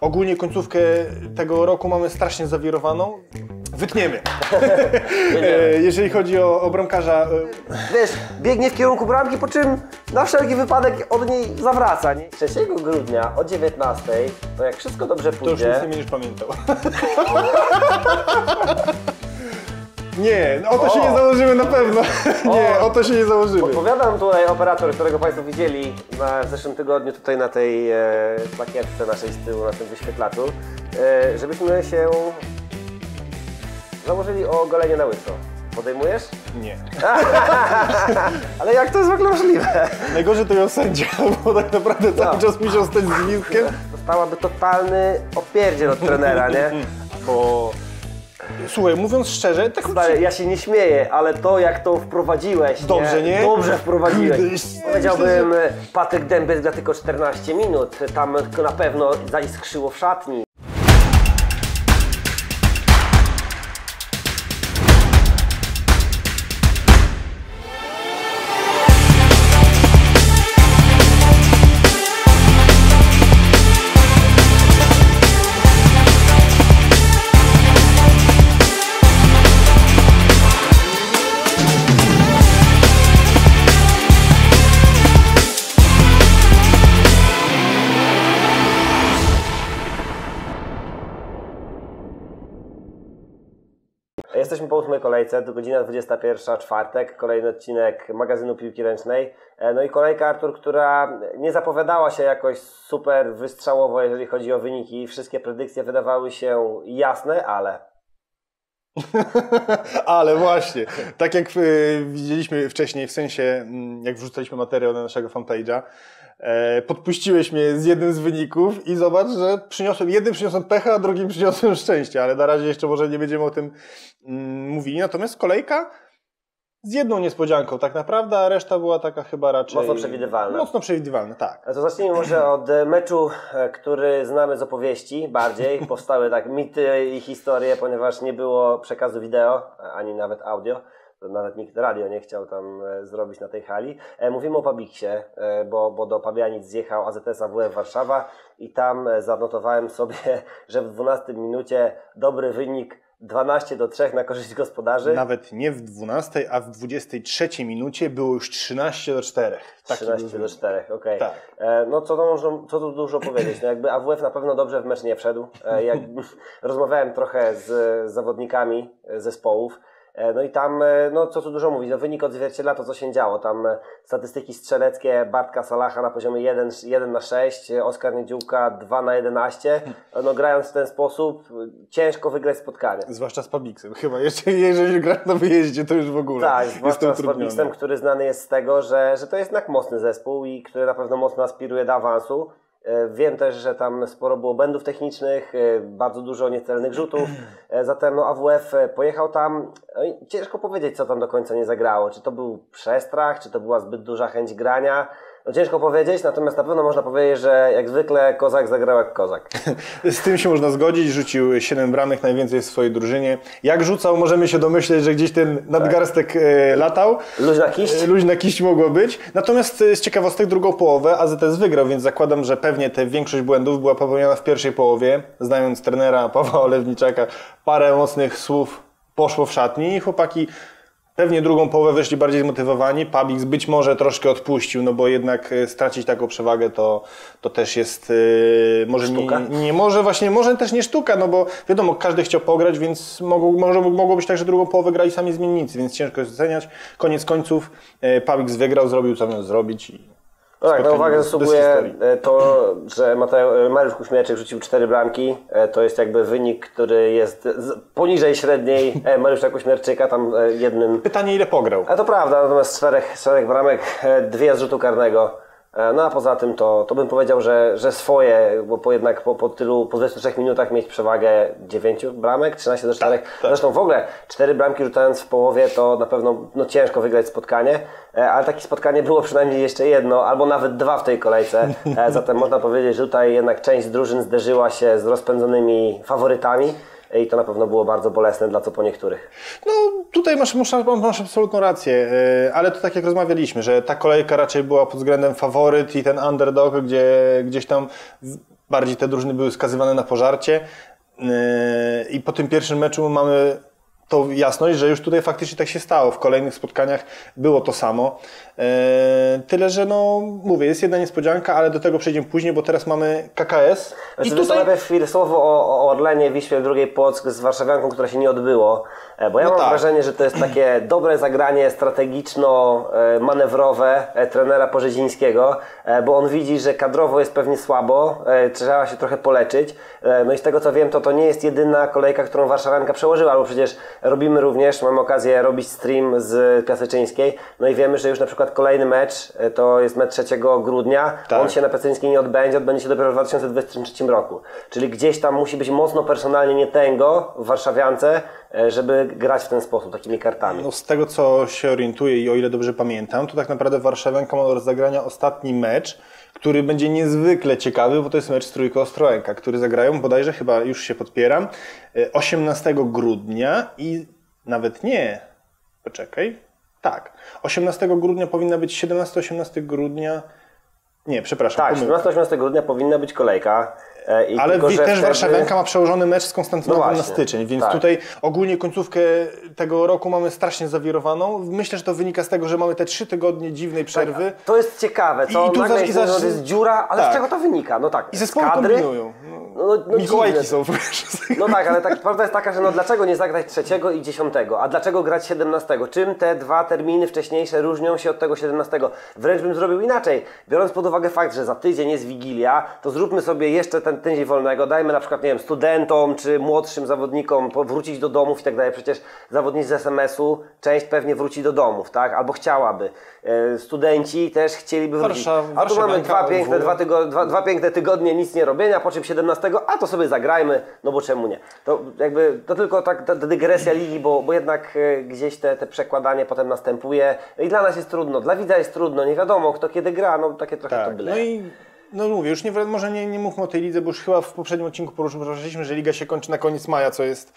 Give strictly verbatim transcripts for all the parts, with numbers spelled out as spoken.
Ogólnie końcówkę tego roku mamy strasznie zawirowaną. Wytniemy. Jeżeli chodzi o, o bramkarza... Wiesz, biegnie w kierunku bramki, po czym na wszelki wypadek od niej zawraca. Nie? trzeciego grudnia o dziewiętnastej, to jak wszystko dobrze pójdzie... To już nic nie będziesz pamiętał. Nie, o to o. się nie założymy na pewno. O. Nie, o to się nie założymy. Odpowiadam tutaj operator, którego Państwo widzieli na, w zeszłym tygodniu tutaj na tej e, plakietce naszej z tyłu, na tym wyświetlaczu, e, żebyśmy się założyli o golenie na łyso. Podejmujesz? Nie. Ale jak to jest w ogóle możliwe? Najgorzej to miał sędzia, bo tak naprawdę cały no. czas musiał stać z gnizdkiem. Dostałaby totalny opierdziel od trenera, nie? Bo... Słuchaj, mówiąc szczerze, tak... Stary, ja się nie śmieję, ale to jak to wprowadziłeś, dobrze, nie? nie? Dobrze wprowadziłeś. Powiedziałbym, Patryk Dębiec dla tylko czternaście minut, tam na pewno zaiskrzyło w szatni. Jesteśmy po ósmej kolejce, to godzina dwudziesta pierwsza, czwartek, kolejny odcinek magazynu piłki ręcznej. No i kolejka, Artur, która nie zapowiadała się jakoś super wystrzałowo, jeżeli chodzi o wyniki. Wszystkie predykcje wydawały się jasne, ale... Ale właśnie, tak jak widzieliśmy wcześniej, w sensie jak wrzucaliśmy materiał na naszego fanpage'a, podpuściłeś mnie z jednym z wyników i zobacz, że przyniosłem, jednym przyniosłem pecha, a drugim przyniosłem szczęście, ale na razie jeszcze może nie będziemy o tym mówili. Natomiast kolejka z jedną niespodzianką tak naprawdę, a reszta była taka chyba raczej... Mocno przewidywalna. Mocno przewidywalna, tak. A to zacznijmy może od meczu, który znamy z opowieści bardziej. Powstały tak mity i historie, ponieważ nie było przekazu wideo, ani nawet audio. Nawet nikt radio nie chciał tam zrobić na tej hali. Mówimy o Pabiksie, bo, bo do Pabianic zjechał A Z S A W F Warszawa i tam zanotowałem sobie, że w dwunastej minucie dobry wynik dwanaście do trzech na korzyść gospodarzy. Nawet nie w dwunastej, a w dwudziestej trzeciej minucie było już trzynaście do czterech. Taki trzynaście do czterech, okej. Okay. Tak. E, no co, to można, co tu dużo powiedzieć? No jakby A W F na pewno dobrze w mecz nie wszedł. E, jak, rozmawiałem trochę z, z zawodnikami zespołów. No i tam, no co tu dużo mówić, no wynik odzwierciedla to, co się działo. Tam statystyki strzeleckie Bartka Salaha na poziomie jeden na sześć, Oskar Niedziółka dwa na jedenaście. No grając w ten sposób, ciężko wygrać spotkanie. Zwłaszcza z Pabiksem, chyba jeszcze jeżeli grasz na wyjeździe, to już w ogóle. Tak, zwłaszcza z Pabiksem, który znany jest z tego, że, że to jest jednak mocny zespół i który na pewno mocno aspiruje do awansu. Wiem też, że tam sporo było błędów technicznych, bardzo dużo niecelnych rzutów, zatem no, A W F pojechał tam, no i ciężko powiedzieć, co tam do końca nie zagrało, czy to był przestrach, czy to była zbyt duża chęć grania, no, ciężko powiedzieć, natomiast na pewno można powiedzieć, że jak zwykle Kozak zagrał jak Kozak. Z tym się można zgodzić, rzucił siedem bramek, najwięcej w swojej drużynie. Jak rzucał, możemy się domyśleć, że gdzieś ten nadgarstek tak. latał. Luźna kiść. Luźna kiść mogła być. Natomiast z ciekawostek drugą połowę A Z S wygrał, więc zakładam, że pewnie te większość błędów była popełniona w pierwszej połowie. Znając trenera Pawła Olewniczaka, parę mocnych słów poszło w szatni i chłopaki... Pewnie drugą połowę weszli bardziej zmotywowani. Pabiks być może troszkę odpuścił, no bo jednak stracić taką przewagę to, to też jest... Yy, może sztuka? Nie, nie może, właśnie może też nie sztuka, no bo wiadomo, każdy chciał pograć, więc mogło, może, mogło być tak, że drugą połowę grali sami zmiennicy, więc ciężko jest oceniać. Koniec końców yy, Pabiks wygrał, zrobił co miał zrobić. I... No tak, na uwagę zasługuje to, że Mateusz, Mariusz Kuśmierczyk rzucił cztery bramki. To jest jakby wynik, który jest poniżej średniej Mariusza Kuśmierczyka, tam jednym... Pytanie, ile pograł. A to prawda, natomiast czterech, czterech bramek, dwie z rzutu karnego. No a poza tym to, to bym powiedział, że, że swoje, bo po jednak po, po tylu, po dwudziestu trzech minutach mieć przewagę dziewięciu bramek, trzynaście do czterech. Tak, tak. Zresztą w ogóle cztery bramki rzucając w połowie to na pewno no, ciężko wygrać spotkanie, ale takie spotkanie było przynajmniej jeszcze jedno, albo nawet dwa w tej kolejce. Zatem można powiedzieć, że tutaj jednak część drużyn zderzyła się z rozpędzonymi faworytami. I to na pewno było bardzo bolesne dla co po niektórych. No tutaj masz, masz absolutną rację, ale to tak jak rozmawialiśmy, że ta kolejka raczej była pod względem faworyt i ten underdog, gdzie gdzieś tam bardziej te drużyny były skazywane na pożarcie i po tym pierwszym meczu mamy tą jasność, że już tutaj faktycznie tak się stało. W kolejnych spotkaniach było to samo. Tyle, że no mówię, jest jedna niespodzianka, ale do tego przejdziemy później, bo teraz mamy K K S. I tutaj najpierw chwilę słowo o, o Orlenie, Wiśle drugiej Płock z Warszawianką, która się nie odbyło. Bo ja no mam tak. wrażenie, że to jest takie dobre zagranie strategiczno-manewrowe trenera Porzezińskiego, bo on widzi, że kadrowo jest pewnie słabo, trzeba się trochę poleczyć. No i z tego co wiem, to to nie jest jedyna kolejka, którą Warszawianka przełożyła, bo przecież robimy również, mamy okazję robić stream z Piaseczyńskiej, no i wiemy, że już na przykład kolejny mecz, to jest mecz trzeciego grudnia, tak. on się na Piaseczyńskiej nie odbędzie, odbędzie się dopiero w dwa tysiące dwudziestym trzecim roku. Czyli gdzieś tam musi być mocno personalnie nie tęgo w Warszawiance, żeby grać w ten sposób, takimi kartami. No z tego co się orientuję i o ile dobrze pamiętam, to tak naprawdę Warszawianka ma do zagrania ostatni mecz, który będzie niezwykle ciekawy, bo to jest mecz z Trójką Ostrołęka, który zagrają bodajże, chyba już się podpieram, osiemnastego grudnia i nawet nie, poczekaj, tak, osiemnastego grudnia powinna być siedemnastego osiemnastego grudnia, nie, przepraszam. Tak, siedemnastego osiemnastego grudnia powinna być kolejka. I ale tylko, też wtedy... Warszawianka ma przełożony mecz z Konstantynowem no na styczeń, więc tak. tutaj ogólnie końcówkę tego roku mamy strasznie zawirowaną. Myślę, że to wynika z tego, że mamy te trzy tygodnie dziwnej przerwy. Tak, to jest ciekawe, to I, i tu nagle jest, zaraz... jest dziura, ale tak. z czego to wynika? No tak, I zespoły z kadry? Kombinują. No, no, no, Mikołajki dziwne. są. No tak, ale tak, prawda jest taka, że no dlaczego nie zagrać trzeciego i dziesiątego, a dlaczego grać siedemnastego? Czym te dwa terminy wcześniejsze różnią się od tego siedemnastego? Wręcz bym zrobił inaczej, biorąc pod uwagę fakt, że za tydzień jest Wigilia, to zróbmy sobie jeszcze ten tydzień wolnego, dajmy na przykład, nie wiem, studentom czy młodszym zawodnikom wrócić do domów i tak dalej. Przecież zawodnicy z S M S-u część pewnie wróci do domów, tak? Albo chciałaby. E, studenci też chcieliby wrócić. Warszawa, a tu mamy dwa piękne, dwa, tygo, dwa, dwa piękne tygodnie nic nie robienia, po czym siedemnastego, a to sobie zagrajmy, no bo czemu nie? To jakby, to tylko tak ta dygresja ligi, bo, bo jednak e, gdzieś te, te przekładanie potem następuje i dla nas jest trudno, dla widza jest trudno, nie wiadomo kto kiedy gra, no takie trochę tak, to byle. No i... No mówię, już nie, może nie, nie mówmy o tej lidze, bo już chyba w poprzednim odcinku poruszyliśmy, że liga się kończy na koniec maja, co jest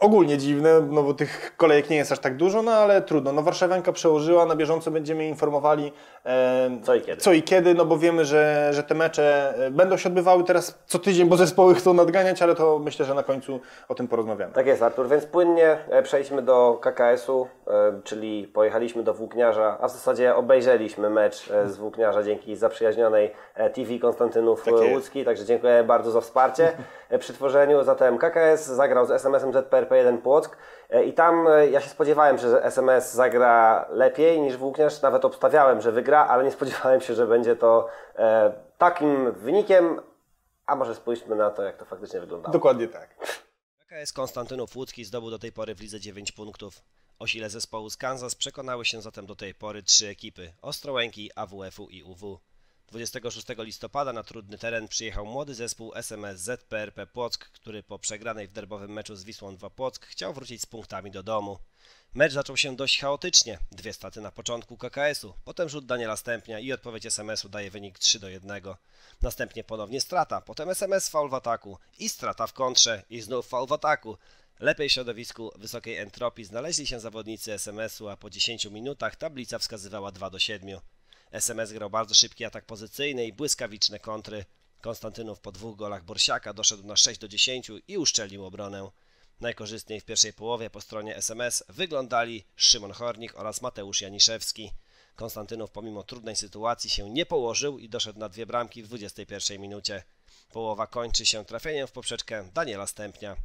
ogólnie dziwne, no bo tych kolejek nie jest aż tak dużo, no ale trudno. No Warszawianka przełożyła, na bieżąco będziemy informowali e, co, i kiedy. co i kiedy, no bo wiemy, że, że te mecze będą się odbywały teraz co tydzień, bo zespoły chcą nadganiać, ale to myślę, że na końcu o tym porozmawiamy. Tak jest, Artur, więc płynnie przejdźmy do K K S-u, e, czyli pojechaliśmy do Włókniarza, a w zasadzie obejrzeliśmy mecz z Włókniarza dzięki zaprzyjaźnionej T V Konstantynów Łódzki, także dziękuję bardzo za wsparcie przy tworzeniu. Zatem K K S zagrał z S M S-em Z P R P Płock i tam ja się spodziewałem, że S M S zagra lepiej niż Włókniarz, nawet obstawiałem, że wygra, ale nie spodziewałem się, że będzie to e, takim wynikiem, a może spójrzmy na to, jak to faktycznie wyglądało. Dokładnie tak. K K S Konstantynów Łódzki zdobył do tej pory w lidze dziewięć punktów. O sile zespołu z Kansas przekonały się zatem do tej pory trzy ekipy: Ostrołęki, A W F-u i U W. dwudziestego szóstego listopada na trudny teren przyjechał młody zespół S M S Z P R P Płock, który po przegranej w derbowym meczu z Wisłą drugiej Płock chciał wrócić z punktami do domu. Mecz zaczął się dość chaotycznie, dwie straty na początku K K S-u, potem rzut Daniela Stępnia i odpowiedź S M S-u daje wynik trzy do jednego. Następnie ponownie strata, potem S M S faul w ataku i strata w kontrze i znów faul w ataku. Lepiej w środowisku wysokiej entropii znaleźli się zawodnicy S M S-u, a po dziesięciu minutach tablica wskazywała dwa do siedmiu. S M S grał bardzo szybki atak pozycyjny i błyskawiczne kontry. Konstantynów po dwóch golach Borsiaka doszedł na sześć do dziesięciu i uszczelił obronę. Najkorzystniej w pierwszej połowie po stronie S M S wyglądali Szymon Hornik oraz Mateusz Janiszewski. Konstantynów pomimo trudnej sytuacji się nie położył i doszedł na dwie bramki w dwudziestej pierwszej minucie. Połowa kończy się trafieniem w poprzeczkę Daniela Stępnia.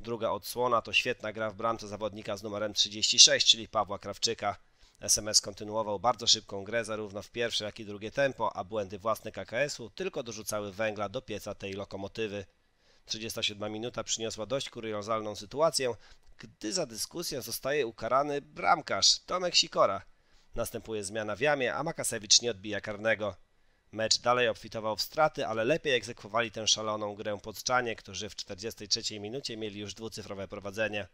Druga odsłona to świetna gra w bramce zawodnika z numerem trzydzieści sześć, czyli Pawła Krawczyka. S M S kontynuował bardzo szybką grę zarówno w pierwsze jak i drugie tempo, a błędy własne K K S-u tylko dorzucały węgla do pieca tej lokomotywy. trzydziesta siódma minuta przyniosła dość kuriozalną sytuację, gdy za dyskusję zostaje ukarany bramkarz Tomek Sikora. Następuje zmiana w jamie, a Makasewicz nie odbija karnego. Mecz dalej obfitował w straty, ale lepiej egzekwowali tę szaloną grę Płockczanie, którzy w czterdziestej trzeciej minucie mieli już dwucyfrowe prowadzenie.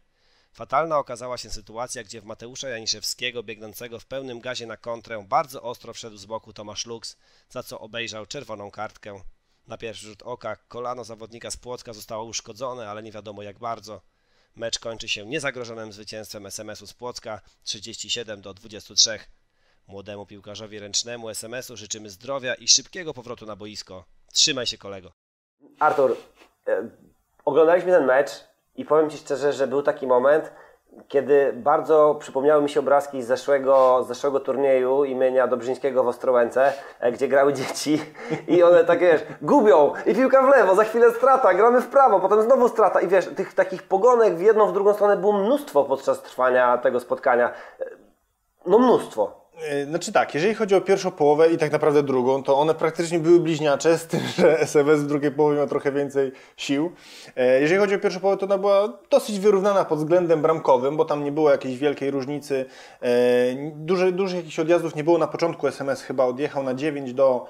Fatalna okazała się sytuacja, gdzie w Mateusza Janiszewskiego biegnącego w pełnym gazie na kontrę bardzo ostro wszedł z boku Tomasz Luks, za co obejrzał czerwoną kartkę. Na pierwszy rzut oka kolano zawodnika z Płocka zostało uszkodzone, ale nie wiadomo jak bardzo. Mecz kończy się niezagrożonym zwycięstwem S M S-u z Płocka trzydzieści siedem do dwudziestu trzech. Młodemu piłkarzowi ręcznemu S M S-u życzymy zdrowia i szybkiego powrotu na boisko. Trzymaj się kolego. Artur, e, oglądaliśmy ten mecz i powiem Ci szczerze, że był taki moment, kiedy bardzo przypomniały mi się obrazki z zeszłego, z zeszłego turnieju imienia Dobrzyńskiego w Ostrołęce, gdzie grały dzieci i one tak, wiesz, gubią i piłka w lewo, za chwilę strata, gramy w prawo, potem znowu strata i wiesz, tych takich pogonek w jedną, w drugą stronę było mnóstwo podczas trwania tego spotkania. No mnóstwo. Znaczy tak, jeżeli chodzi o pierwszą połowę i tak naprawdę drugą, to one praktycznie były bliźniacze, z tym, że S M S w drugiej połowie miał trochę więcej sił. Jeżeli chodzi o pierwszą połowę, to ona była dosyć wyrównana pod względem bramkowym, bo tam nie było jakiejś wielkiej różnicy. Duży, dużych jakichś odjazdów nie było na początku. S M S chyba odjechał na dziewięć do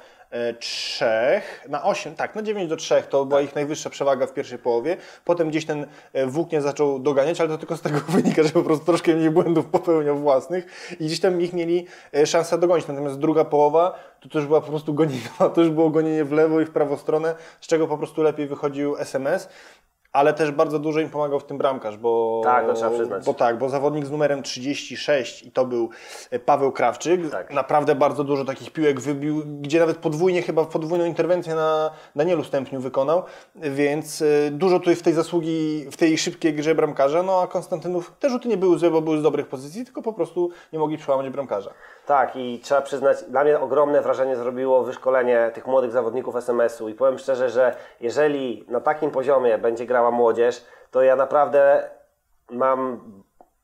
trzech, na osiem, tak, na dziewięć do trzech to była ich najwyższa przewaga w pierwszej połowie. Potem gdzieś ten Włókniarz zaczął doganiać, ale to tylko z tego wynika, że po prostu troszkę mniej błędów popełniał własnych i gdzieś tam ich mieli szansę dogonić. Natomiast druga połowa to też była po prostu gonina, to już było gonienie w lewo i w prawą stronę, z czego po prostu lepiej wychodził S M S. Ale też bardzo dużo im pomagał w tym bramkarz, bo, tak, to trzeba przyznać. bo tak, bo zawodnik z numerem trzydzieści sześć i to był Paweł Krawczyk, tak. Naprawdę bardzo dużo takich piłek wybił, gdzie nawet podwójnie, chyba podwójną interwencję na Danielu Stępniu wykonał, więc dużo tutaj w tej zasługi, w tej szybkiej grze bramkarza, no a Konstantynów te rzuty nie były złe, bo były z dobrych pozycji, tylko po prostu nie mogli przełamać bramkarza. Tak i trzeba przyznać, dla mnie ogromne wrażenie zrobiło wyszkolenie tych młodych zawodników S M S-u i powiem szczerze, że jeżeli na takim poziomie będzie grał młodzież, to ja naprawdę mam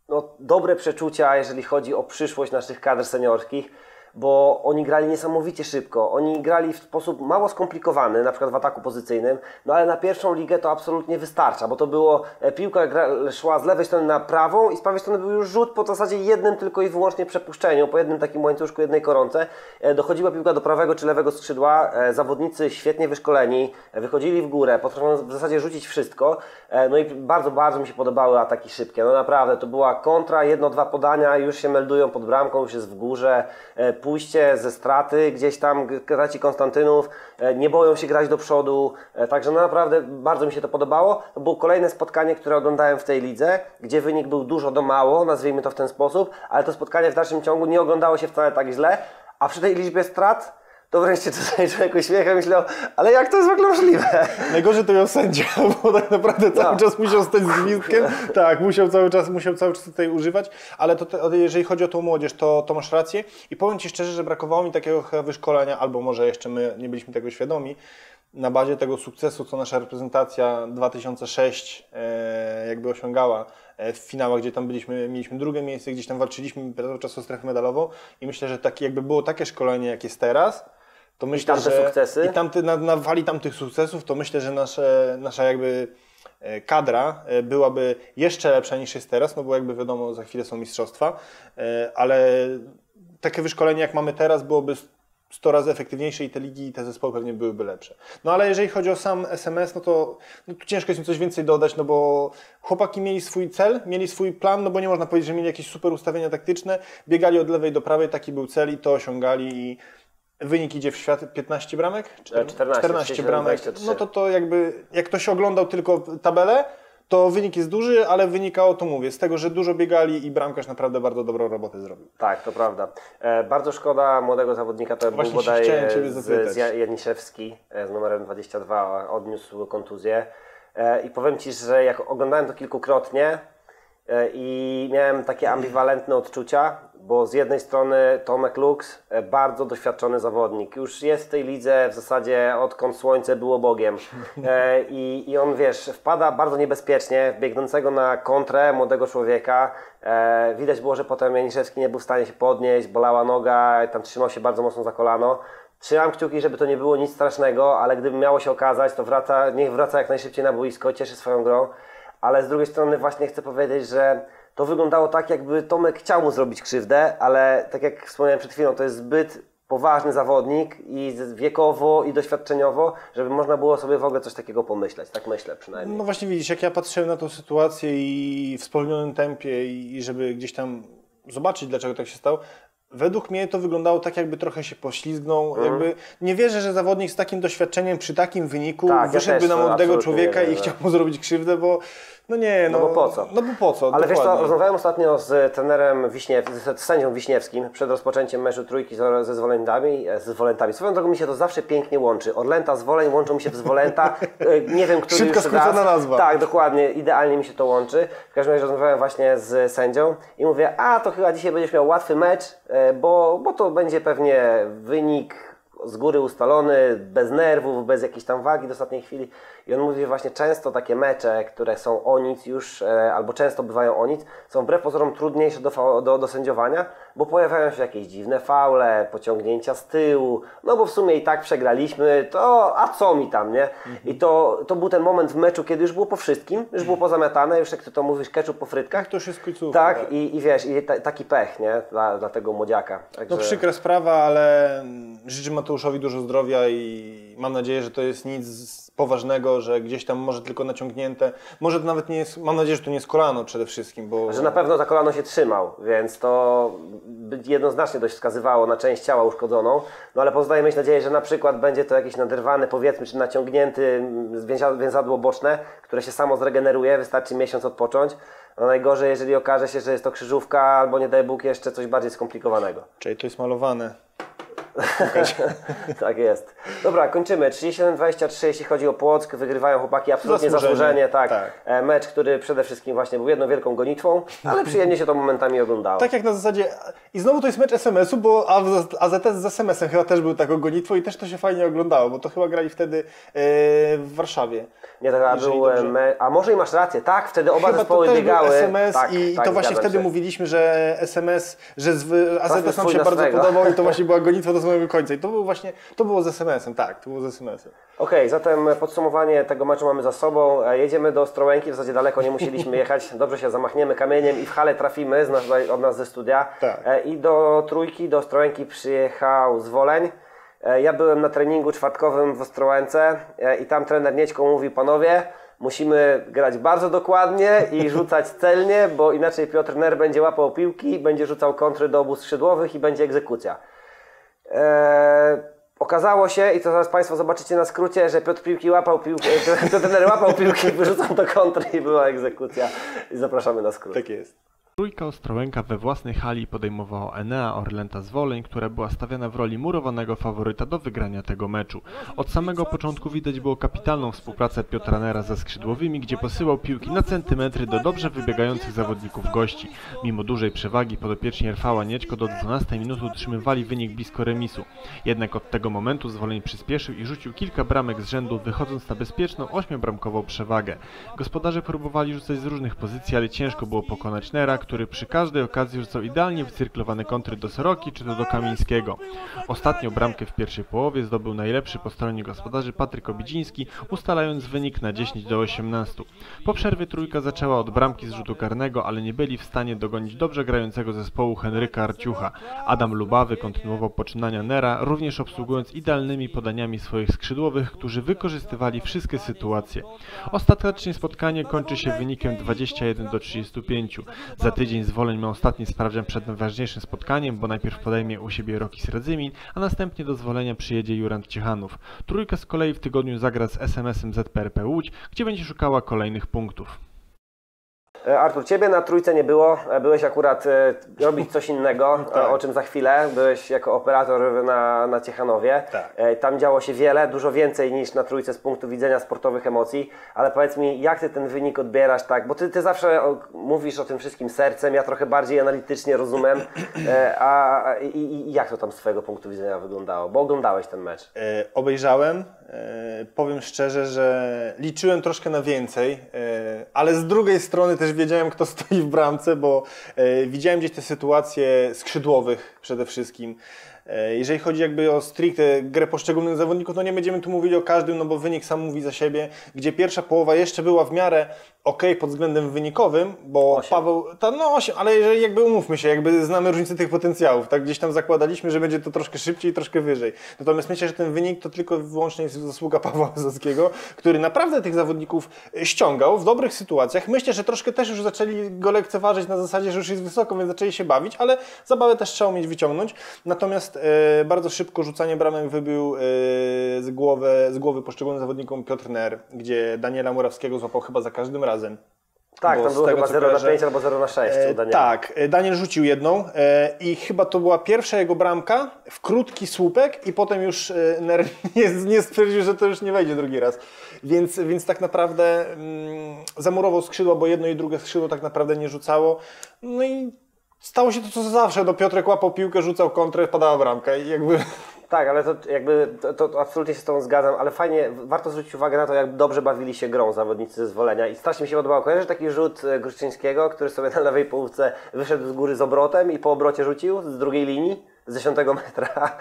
no, dobre przeczucia, jeżeli chodzi o przyszłość naszych kadr seniorskich, bo oni grali niesamowicie szybko, oni grali w sposób mało skomplikowany, na przykład w ataku pozycyjnym, no ale na pierwszą ligę to absolutnie wystarcza, bo to było, piłka gra, szła z lewej strony na prawą i z prawej strony był już rzut po zasadzie jednym tylko i wyłącznie przepuszczeniu, po jednym takim łańcuszku, jednej koronce, dochodziła piłka do prawego czy lewego skrzydła, zawodnicy świetnie wyszkoleni, wychodzili w górę, potrafią w zasadzie rzucić wszystko, no i bardzo, bardzo mi się podobały ataki szybkie, no naprawdę, to była kontra, jedno, dwa podania, już się meldują pod bramką, już jest w górze, pójście ze straty, gdzieś tam traci Konstantynów, nie boją się grać do przodu, także naprawdę bardzo mi się to podobało. To było kolejne spotkanie, które oglądałem w tej lidze, gdzie wynik był dużo do mało, nazwijmy to w ten sposób, ale to spotkanie w dalszym ciągu nie oglądało się wcale tak źle, a przy tej liczbie strat to wreszcie tutaj człowiek uśmiecha, myślał, ale jak to jest w ogóle możliwe? Najgorzej to miał sędzia, bo tak naprawdę cały no. czas musiał stać z gwizdkiem. Tak, musiał cały czas musiał cały czas tutaj używać, ale to, jeżeli chodzi o tą młodzież, to, to masz rację i powiem Ci szczerze, że brakowało mi takiego wyszkolenia, albo może jeszcze my nie byliśmy tego świadomi, na bazie tego sukcesu, co nasza reprezentacja dwa tysiące szóstego jakby osiągała w finałach, gdzie tam byliśmy, mieliśmy drugie miejsce, gdzieś tam walczyliśmy cały czas o strefę medalową i myślę, że tak, jakby było takie szkolenie, jak jest teraz, to myślę, I tamte że, sukcesy. I tamty, na, na wali tamtych sukcesów, to myślę, że nasze, nasza jakby kadra byłaby jeszcze lepsza niż jest teraz, no bo jakby wiadomo, za chwilę są mistrzostwa, ale takie wyszkolenie, jak mamy teraz, byłoby sto razy efektywniejsze i te ligi i te zespoły pewnie byłyby lepsze. No ale jeżeli chodzi o sam S M S, no to no, tu ciężko jest mi coś więcej dodać, no bo chłopaki mieli swój cel, mieli swój plan, no bo nie można powiedzieć, że mieli jakieś super ustawienia taktyczne, biegali od lewej do prawej, taki był cel i to osiągali i wynik idzie w świat piętnaście bramek? czternaście, czternaście, czternaście bramek. No to to jakby, jak ktoś oglądał tylko tabelę, to wynik jest duży, ale wynikało, to mówię, z tego, że dużo biegali i bramkarz naprawdę bardzo dobrą robotę zrobił. Tak, to prawda. E, bardzo szkoda młodego zawodnika, to był bodaj z, z Janiszewski z numerem dwadzieścia dwa, odniósł kontuzję. E, I powiem Ci, że jak oglądałem to kilkukrotnie, i miałem takie ambiwalentne odczucia, bo z jednej strony Tomek Luks, bardzo doświadczony zawodnik, już jest w tej lidze w zasadzie odkąd słońce było Bogiem i, i on wiesz, wpada bardzo niebezpiecznie, biegnącego na kontrę młodego człowieka, widać było, że potem Janiszewski nie był w stanie się podnieść, bolała noga, tam trzymał się bardzo mocno za kolano. Trzymam kciuki, żeby to nie było nic strasznego, ale gdyby miało się okazać, to wraca, niech wraca jak najszybciej na boisko, cieszy swoją grą. Ale z drugiej strony właśnie chcę powiedzieć, że to wyglądało tak, jakby Tomek chciał mu zrobić krzywdę, ale tak jak wspomniałem przed chwilą, to jest zbyt poważny zawodnik i wiekowo, i doświadczeniowo, żeby można było sobie w ogóle coś takiego pomyśleć. Tak myślę przynajmniej. No właśnie widzisz, jak ja patrzyłem na tą sytuację i w spowolnionym tempie i żeby gdzieś tam zobaczyć, dlaczego tak się stało, według mnie to wyglądało tak, jakby trochę się poślizgnął. Mm. Jakby nie wierzę, że zawodnik z takim doświadczeniem, przy takim wyniku, tak, wyszedłby ja na młodego człowieka i chciał mu zrobić krzywdę, bo No nie, no, no bo po co? No bo po co? Ale dokładnie. Wiesz co, rozmawiałem ostatnio z trenerem Wiśniewskim, z sędzią Wiśniewskim przed rozpoczęciem meczu Trójki ze Zwolentami. Z Zwolentami. Swoją drogą mi się to zawsze pięknie łączy. Orlęta, Zwoleń łączą mi się w Zwolęta. Nie wiem, który Szybko już skrócona nazwa. Tak, dokładnie. Idealnie mi się to łączy. W każdym razie rozmawiałem właśnie z sędzią i mówię, a to chyba dzisiaj będziesz miał łatwy mecz, bo, bo to będzie pewnie wynik z góry ustalony, bez nerwów, bez jakiejś tam wagi do ostatniej chwili. I on mówi, że właśnie często takie mecze, które są o nic już, e, albo często bywają o nic, są wbrew pozorom trudniejsze do, do, do sędziowania, bo pojawiają się jakieś dziwne faule, pociągnięcia z tyłu, no bo w sumie i tak przegraliśmy, to a co mi tam, nie? I to, to był ten moment w meczu, kiedy już było po wszystkim, już było pozamiatane, już jak ty to mówisz, keczup po frytkach. To już jest końcówka. Tak, i, i wiesz, i ta, taki pech, nie? Dla, dla tego młodziaka. Także... No przykra sprawa, ale życzę Mateuszowi dużo zdrowia i mam nadzieję, że to jest nic poważnego, że gdzieś tam może tylko naciągnięte, może to nawet nie jest, mam nadzieję, że to nie jest kolano przede wszystkim, bo... Że na pewno za kolano się trzymał, więc to jednoznacznie dość wskazywało na część ciała uszkodzoną, no ale pozostaje mieć nadzieję, że na przykład będzie to jakiś naderwany, powiedzmy, czy naciągnięty więzadło boczne, które się samo zregeneruje, wystarczy miesiąc odpocząć. No najgorzej, jeżeli okaże się, że jest to krzyżówka albo nie daj Bóg jeszcze coś bardziej skomplikowanego. Czyli to jest malowane. Tak jest. Dobra, kończymy. trzydzieści siedem dwadzieścia trzy, jeśli chodzi o Płock. Wygrywają chłopaki absolutnie zasłużenie. Tak. tak. Mecz, który przede wszystkim właśnie był jedną wielką gonitwą, ale przyjemnie się to momentami oglądało. Tak jak na zasadzie... I znowu to jest mecz es em esu, bo A Z S z es em esem chyba też był taką gonitwą i też to się fajnie oglądało, bo to chyba grali wtedy yy, w Warszawie. Nie, tak, a, był me... a może i masz rację. Tak, wtedy oba chyba zespoły to biegały. es em es tak, i, tak, i to właśnie wtedy się. mówiliśmy, że S M S, że z... A Z S nam się bardzo swego. podobał i to właśnie była gonitwa do samego końca. I to było właśnie, to było z es em esem, tak, to było z es em esem. Okej, okay, zatem podsumowanie tego meczu mamy za sobą. Jedziemy do Ostrołęki, w zasadzie daleko nie musieliśmy jechać. Dobrze się zamachniemy kamieniem i w halę trafimy z nas, od nas ze studia. Tak. I do Trójki, do Ostrołęki przyjechał Zwoleń. Ja byłem na treningu czwartkowym w Ostrołęce i tam trener Niećko mówi, panowie, musimy grać bardzo dokładnie i rzucać celnie, bo inaczej Piotr Ner będzie łapał piłki, będzie rzucał kontry do obu skrzydłowych i będzie egzekucja. Eee, okazało się, i to zaraz Państwo zobaczycie na skrócie, że Piotr piłki łapał piłki, Piotr Ner łapał piłki, wyrzucał do kontry i była egzekucja. I zapraszamy na skrót. Tak jest. Trójka Ostrołęka we własnej hali podejmowała Enea Orlęta Zwoleń, która była stawiana w roli murowanego faworyta do wygrania tego meczu. Od samego początku widać było kapitalną współpracę Piotra Nera ze skrzydłowymi, gdzie posyłał piłki na centymetry do dobrze wybiegających zawodników gości. Mimo dużej przewagi podopieczni Rafała Niećko do dwunastej minuty utrzymywali wynik blisko remisu. Jednak od tego momentu Zwoleń przyspieszył i rzucił kilka bramek z rzędu, wychodząc na bezpieczną ośmiobramkową przewagę. Gospodarze próbowali rzucać z różnych pozycji, ale ciężko było pokonać Nera, który przy każdej okazji rzucał idealnie wycyrklowane kontry do Soroki czy to do Kamińskiego. Ostatnią bramkę w pierwszej połowie zdobył najlepszy po stronie gospodarzy Patryk Obidziński, ustalając wynik na dziesięć do osiemnastu. Po przerwie Trójka zaczęła od bramki z rzutu karnego, ale nie byli w stanie dogonić dobrze grającego zespołu Henryka Arciucha. Adam Lubawy kontynuował poczynania Nera, również obsługując idealnymi podaniami swoich skrzydłowych, którzy wykorzystywali wszystkie sytuacje. Ostatecznie spotkanie kończy się wynikiem dwadzieścia jeden do trzydziestu pięciu. Za tydzień Zwoleń ma ostatni sprawdzian przed najważniejszym spotkaniem, bo najpierw podejmie u siebie Rokis Radzymin, a następnie do Zwolenia przyjedzie Jurand Ciechanów. Trójka z kolei w tygodniu zagra z es em esem zet pe er pe Łódź, gdzie będzie szukała kolejnych punktów. Artur, Ciebie na Trójce nie było, byłeś akurat e, robić coś innego, tak. O czym za chwilę, byłeś jako operator na, na Ciechanowie, tak. e, tam działo się wiele, dużo więcej niż na Trójce z punktu widzenia sportowych emocji, ale powiedz mi, jak Ty ten wynik odbierasz, tak? Bo Ty, ty zawsze o, mówisz o tym wszystkim sercem, ja trochę bardziej analitycznie rozumiem, e, a, a i, i jak to tam z Twojego punktu widzenia wyglądało, bo oglądałeś ten mecz? E, obejrzałem, e, powiem szczerze, że liczyłem troszkę na więcej, e, ale z drugiej strony też wiedziałem, kto stoi w bramce, bo e, widziałem gdzieś te sytuacje skrzydłowych przede wszystkim. E, jeżeli chodzi jakby o stricte grę poszczególnych zawodników, no nie będziemy tu mówili o każdym, no bo wynik sam mówi za siebie, gdzie pierwsza połowa jeszcze była w miarę ok pod względem wynikowym, bo osiem. Paweł, ta, no osiem, ale jeżeli jakby umówmy się, jakby znamy różnicę tych potencjałów, tak gdzieś tam zakładaliśmy, że będzie to troszkę szybciej i troszkę wyżej. Natomiast myślę, że ten wynik to tylko i wyłącznie jest zasługa Pawła Olewniczaka, który naprawdę tych zawodników ściągał w dobrych sytuacjach. Myślę, że troszkę też już zaczęli go lekceważyć na zasadzie, że już jest wysoko, więc zaczęli się bawić, ale zabawę też trzeba umieć wyciągnąć. Natomiast e, bardzo szybko rzucanie bramek wybił e, z, głowy, z głowy poszczególnym zawodnikom Piotr Ner, gdzie Daniela Murawskiego złapał chyba za każdym razem. Tak, bo to było chyba zero na pięć albo zero na sześć. E, tak, Daniel rzucił jedną e, i chyba to była pierwsza jego bramka w krótki słupek i potem już e, Ner nie, nie stwierdził, że to już nie wejdzie drugi raz. Więc, więc tak naprawdę mm, zamurował skrzydła, bo jedno i drugie skrzydło tak naprawdę nie rzucało. No i stało się to co zawsze, no Piotrek łapał piłkę, rzucał kontrę, padała bramka i jakby... Tak, ale to jakby, to, to absolutnie się z tą zgadzam, ale fajnie, warto zwrócić uwagę na to, jak dobrze bawili się grą zawodnicy ze Zwolenia i strasznie mi się podobało. Kojarzy taki rzut Gruszczyńskiego, który sobie na lewej połówce wyszedł z góry z obrotem i po obrocie rzucił z drugiej linii, z dziesiątego metra.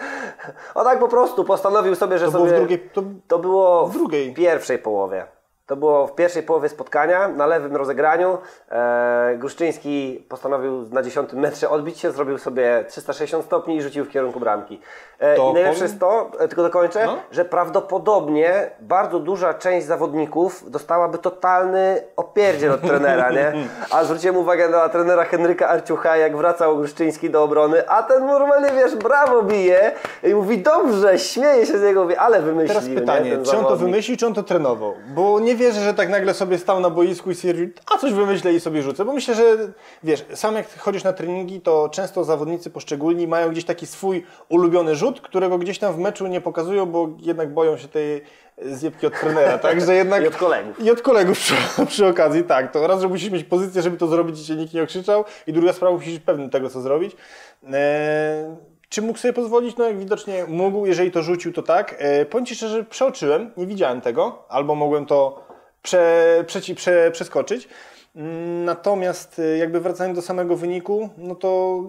O tak po prostu postanowił sobie, że to sobie... Było w drugiej, to, to było w drugiej. pierwszej połowie. To było w pierwszej połowie spotkania, na lewym rozegraniu. Eee, Gruszczyński postanowił na dziesiątym metrze odbić się, zrobił sobie trzysta sześćdziesiąt stopni i rzucił w kierunku bramki. Eee, I najlepsze jest to, tylko dokończę, no? że prawdopodobnie bardzo duża część zawodników dostałaby totalny opierdziel od trenera, nie? A zwróciłem uwagę na trenera Henryka Arciucha, jak wracał Gruszczyński do obrony, a ten normalnie, wiesz, brawo bije i mówi dobrze, śmieje się z niego, mówi, ale wymyślił. Teraz pytanie, nie, czy on to wymyślił, czy on to trenował? Bo nie wierzę, że tak nagle sobie stał na boisku i stwierdził, a coś wymyślę i sobie rzucę, bo myślę, że wiesz, sam jak chodzisz na treningi, to często zawodnicy poszczególni mają gdzieś taki swój ulubiony rzut, którego gdzieś tam w meczu nie pokazują, bo jednak boją się tej zjebki od trenera, także jednak... I od kolegów. I od kolegów przy, przy okazji, tak. To raz, że musisz mieć pozycję, żeby to zrobić i cię nikt nie okrzyczał i druga sprawa, musisz być pewny tego, co zrobić. Eee, czy mógł sobie pozwolić? No jak widocznie mógł, jeżeli to rzucił, to tak. Eee, powiem Ci szczerze, przeoczyłem, nie widziałem tego, albo mogłem to... Prze, przeci, prze, przeskoczyć. Natomiast jakby wracając do samego wyniku, no to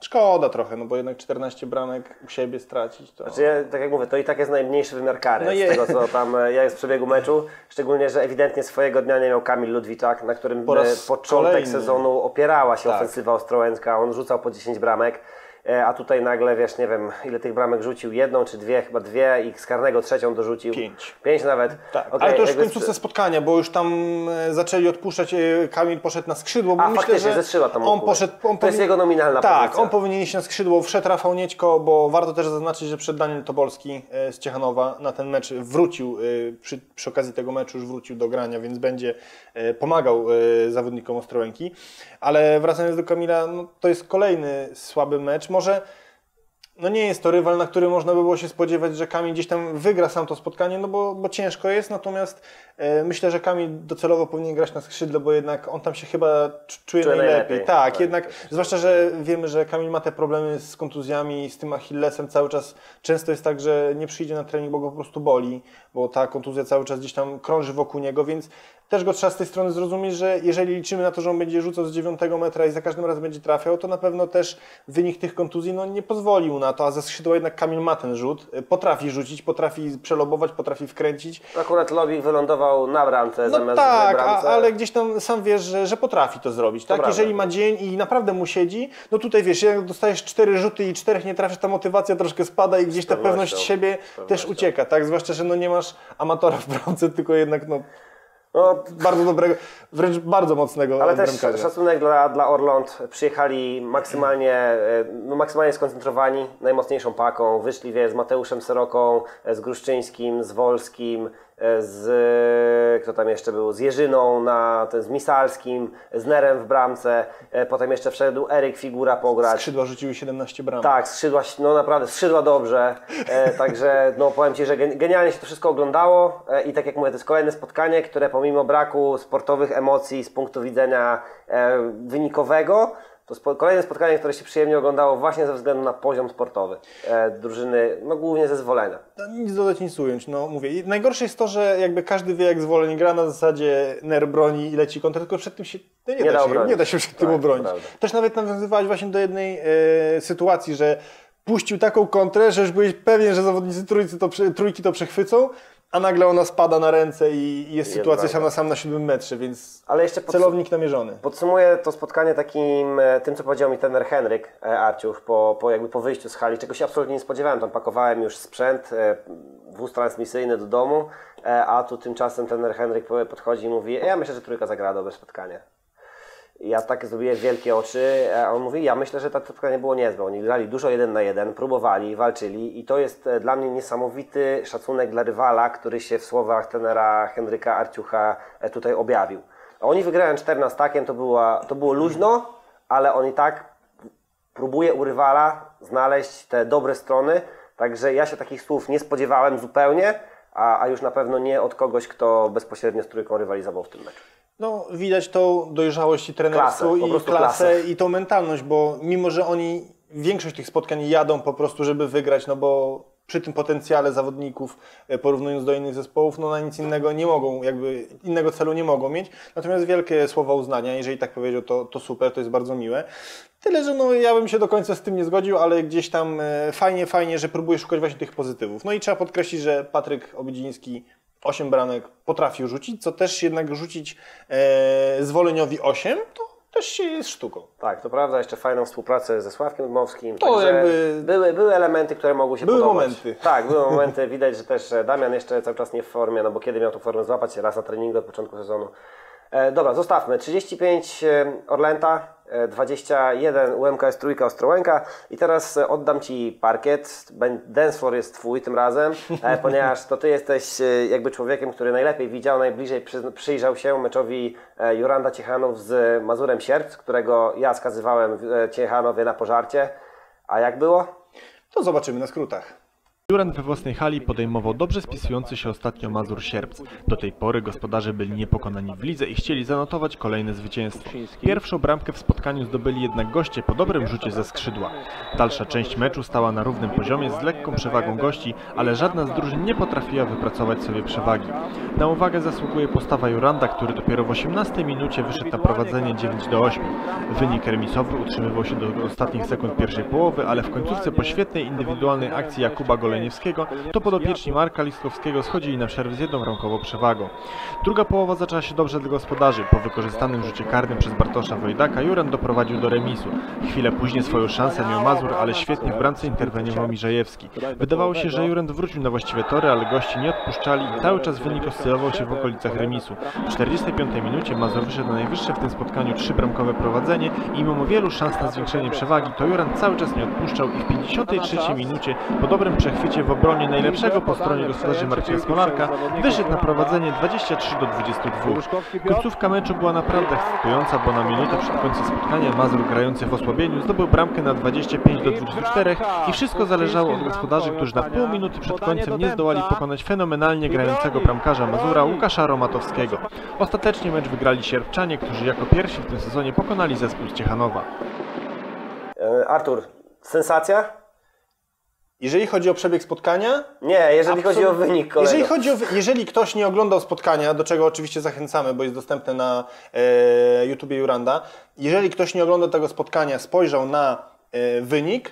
szkoda trochę, no bo jednak czternaście bramek u siebie stracić. To... Znaczy ja, tak jak mówię, to i tak jest najmniejszy wymiar kary no z je. tego, co tam ja jest w przebiegu meczu. Szczególnie, że ewidentnie swojego dnia nie miał Kamil Ludwiczak, na którym po początek kolejny. sezonu opierała się tak. ofensywa ostrołęcka. On rzucał po dziesięć bramek. A tutaj nagle, wiesz, nie wiem, ile tych bramek rzucił, jedną czy dwie, chyba dwie i z karnego trzecią dorzucił. Pięć. Pięć nawet. Tak. Okay, ale to już w końcówce spotkania, bo już tam zaczęli odpuszczać, Kamil poszedł na skrzydło. Bo A myślę, faktycznie, że ze skrzydła tam on poszedł. On to jest jego nominalna pozycja. Tak, on powinien iść na skrzydło, wszedł Rafał Niedźko, bo warto też zaznaczyć, że przed Daniel Tobolski z Ciechanowa na ten mecz wrócił, przy, przy okazji tego meczu już wrócił do grania, więc będzie pomagał zawodnikom Ostrołęki. Ale wracając do Kamila, no, to jest kolejny słaby mecz. Może no nie jest to rywal, na który można by było się spodziewać, że Kamil gdzieś tam wygra sam to spotkanie, no bo, bo ciężko jest, natomiast e, myślę, że Kamil docelowo powinien grać na skrzydle, bo jednak on tam się chyba czuje najlepiej. najlepiej. Tak, tak, jednak zwłaszcza, że wiemy, że Kamil ma te problemy z kontuzjami, z tym Achillesem cały czas. Często jest tak, że nie przyjdzie na trening, bo go po prostu boli, bo ta kontuzja cały czas gdzieś tam krąży wokół niego, więc też go trzeba z tej strony zrozumieć, że jeżeli liczymy na to, że on będzie rzucał z dziewiątego metra i za każdym razem będzie trafiał, to na pewno też wynik tych kontuzji no, nie pozwolił na to, a ze skrzydła jednak Kamil ma ten rzut. Potrafi rzucić, potrafi przelobować, potrafi wkręcić. Akurat Lobik wylądował na bramce no zamiast tak, na bramce. A, ale gdzieś tam sam wiesz, że, że potrafi to zrobić. Tak? To jeżeli prawda. ma dzień i naprawdę mu siedzi, no tutaj wiesz, jak dostajesz cztery rzuty i czterech nie trafisz, ta motywacja troszkę spada i gdzieś ta pewność siebie też ucieka. Tak? Zwłaszcza, że no nie masz amatora w bramce, tylko jednak no... No, bardzo dobrego, wręcz bardzo mocnego Ale też bramkarza. Szacunek dla, dla Orląt. Przyjechali maksymalnie, no maksymalnie skoncentrowani, najmocniejszą paką. Wyszli wie, z Mateuszem Seroką, z Gruszczyńskim, z Wolskim, z, kto tam jeszcze był, z Jerzyną, na, z Misalskim, z Nerem w bramce. Potem jeszcze wszedł Eryk Figura pograć. Skrzydła rzuciły siedemnaście bramek. Tak, skrzydła, no naprawdę, skrzydła dobrze. E, także no, powiem Ci, że genialnie się to wszystko oglądało e, i tak jak mówię, to jest kolejne spotkanie, które pomimo braku sportowych emocji z punktu widzenia e, wynikowego, to spo, kolejne spotkanie, które się przyjemnie oglądało właśnie ze względu na poziom sportowy e, drużyny, no głównie ze Zwolenia. No, nic dodać, nic ująć, no mówię. I najgorsze jest to, że jakby każdy wie, jak Zwoleń gra, na zasadzie Ner broni i leci kontra, tylko przed tym się nie, nie, da, da, się, nie da się przed tak, tym obronić. Też nawet nawiązywałeś właśnie do jednej e, sytuacji, że puścił taką kontrę, że już byłeś pewien, że zawodnicy trójcy to, trójki to przechwycą, a nagle ona spada na ręce i jest, jest sytuacja sam na sam na siódmym metrze, więc Ale jeszcze celownik namierzony. Podsumuję to spotkanie takim, tym co powiedział mi trener Henryk Arciuch po, po, jakby po wyjściu z hali, czego się absolutnie nie spodziewałem. Tam pakowałem już sprzęt, wóz transmisyjny do domu, a tu tymczasem trener Henryk podchodzi i mówi, ja myślę, że trójka zagrała dobre spotkanie. Ja tak zrobiłem wielkie oczy, a on mówi, ja myślę, że to spotkanie było niezłe. Oni grali dużo jeden na jeden, próbowali, walczyli i to jest dla mnie niesamowity szacunek dla rywala, który się w słowach trenera Henryka Arciucha tutaj objawił. Oni wygrają czternastkiem, to, była, to było luźno, ale on i tak próbuje u rywala znaleźć te dobre strony. Także ja się takich słów nie spodziewałem zupełnie, a, a już na pewno nie od kogoś, kto bezpośrednio z Trójką rywalizował w tym meczu. No, widać tą dojrzałość i trenerską, i klasę, klasę i tą mentalność, bo mimo, że oni większość tych spotkań jadą po prostu, żeby wygrać, no bo przy tym potencjale zawodników, porównując do innych zespołów, no na nic innego nie mogą, jakby innego celu nie mogą mieć. Natomiast wielkie słowa uznania, jeżeli tak powiedział, to, to super, to jest bardzo miłe. Tyle, że no, ja bym się do końca z tym nie zgodził, ale gdzieś tam fajnie, fajnie, że próbuje szukać właśnie tych pozytywów. No i trzeba podkreślić, że Patryk Obidziński osiem bramek potrafił rzucić, co też jednak rzucić e, Zwoleniowi osiem, to też jest sztuką. Tak, to prawda, jeszcze fajną współpracę ze Sławkiem Dmowskim. To jakby... były, były elementy, które mogły się były podobać. Były momenty. Tak, były momenty. Widać, że też Damian jeszcze cały czas nie w formie, no bo kiedy miał tą formę złapać? Raz na treningu od początku sezonu. E, dobra, zostawmy. trzydzieści pięć Orlęta, dwadzieścia jeden U M K S Trójka Ostrołęka i teraz oddam Ci parkiet. Dance floor jest Twój tym razem, ponieważ to Ty jesteś jakby człowiekiem, który najlepiej widział, najbliżej przyjrzał się meczowi Juranda Ciechanów z Mazurem Sierpc, którego ja skazywałem Ciechanowie na pożarcie. A jak było? To zobaczymy na skrótach. Jurand we własnej hali podejmował dobrze spisujący się ostatnio Mazur Sierpc. Do tej pory gospodarze byli niepokonani w lidze i chcieli zanotować kolejne zwycięstwo. Pierwszą bramkę w spotkaniu zdobyli jednak goście po dobrym rzucie ze skrzydła. Dalsza część meczu stała na równym poziomie z lekką przewagą gości, ale żadna z drużyn nie potrafiła wypracować sobie przewagi. Na uwagę zasługuje postawa Juranda, który dopiero w osiemnastej minucie wyszedł na prowadzenie dziewięć do ośmiu. Wynik remisowy utrzymywał się do ostatnich sekund pierwszej połowy, ale w końcówce po świetnej indywidualnej akcji Jakuba Golenia to podopieczni Marka Listkowskiego schodzili na przerwę z jedną bramkową przewagą. Druga połowa zaczęła się dobrze dla gospodarzy. Po wykorzystanym rzucie karnym przez Bartosza Wojdaka Jurand doprowadził do remisu. Chwilę później swoją szansę miał Mazur, ale świetnie w bramce interweniował Mirzejewski. Wydawało się, że Jurand wrócił na właściwe tory, ale gości nie odpuszczali i cały czas wynik oscylował się w okolicach remisu. W czterdziestej piątej minucie Mazur wyszedł na najwyższe w tym spotkaniu trzybramkowe prowadzenie i mimo wielu szans na zwiększenie przewagi, to Jurand cały czas nie odpuszczał i w pięćdziesiątej trzeciej minucie po dobrym przechwycie w obronie najlepszego po stronie gospodarzy Marcina Smolarka wyszedł na prowadzenie dwadzieścia trzy do dwudziestu dwóch. Końcówka meczu była naprawdę ekscytująca, bo na minutę przed końcem spotkania Mazur grający w osłabieniu zdobył bramkę na dwadzieścia pięć do dwudziestu czterech i wszystko zależało od gospodarzy, którzy na pół minuty przed końcem nie zdołali pokonać fenomenalnie grającego bramkarza Mazura Łukasza Romatowskiego. Ostatecznie mecz wygrali Sierpczanie, którzy jako pierwsi w tym sezonie pokonali zespół z Ciechanowa. Artur, sensacja? Jeżeli chodzi o przebieg spotkania? Nie, jeżeli chodzi o wynik. Kolego. Jeżeli, chodzi o, jeżeli ktoś nie oglądał spotkania, do czego oczywiście zachęcamy, bo jest dostępne na e, YouTubie Juranda. Jeżeli ktoś nie oglądał tego spotkania, spojrzał na e, wynik,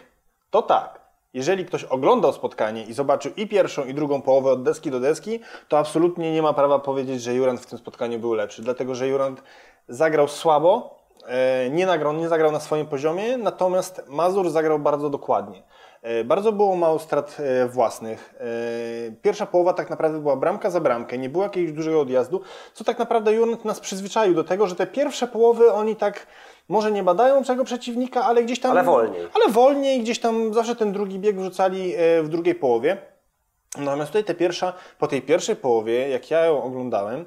to tak. Jeżeli ktoś oglądał spotkanie i zobaczył i pierwszą, i drugą połowę od deski do deski, to absolutnie nie ma prawa powiedzieć, że Jurand w tym spotkaniu był lepszy. Dlatego, że Jurand zagrał słabo, e, nie, nagrał, nie zagrał na swoim poziomie, natomiast Mazur zagrał bardzo dokładnie. Bardzo było mało strat własnych. Pierwsza połowa tak naprawdę była bramka za bramkę, nie było jakiegoś dużego odjazdu, co tak naprawdę Jurand nas przyzwyczaił do tego, że te pierwsze połowy oni tak może nie badają czego przeciwnika, ale gdzieś tam... Ale wolniej. Ale wolniej, gdzieś tam zawsze ten drugi bieg wrzucali w drugiej połowie. Natomiast tutaj te pierwsza, po tej pierwszej połowie, jak ja ją oglądałem,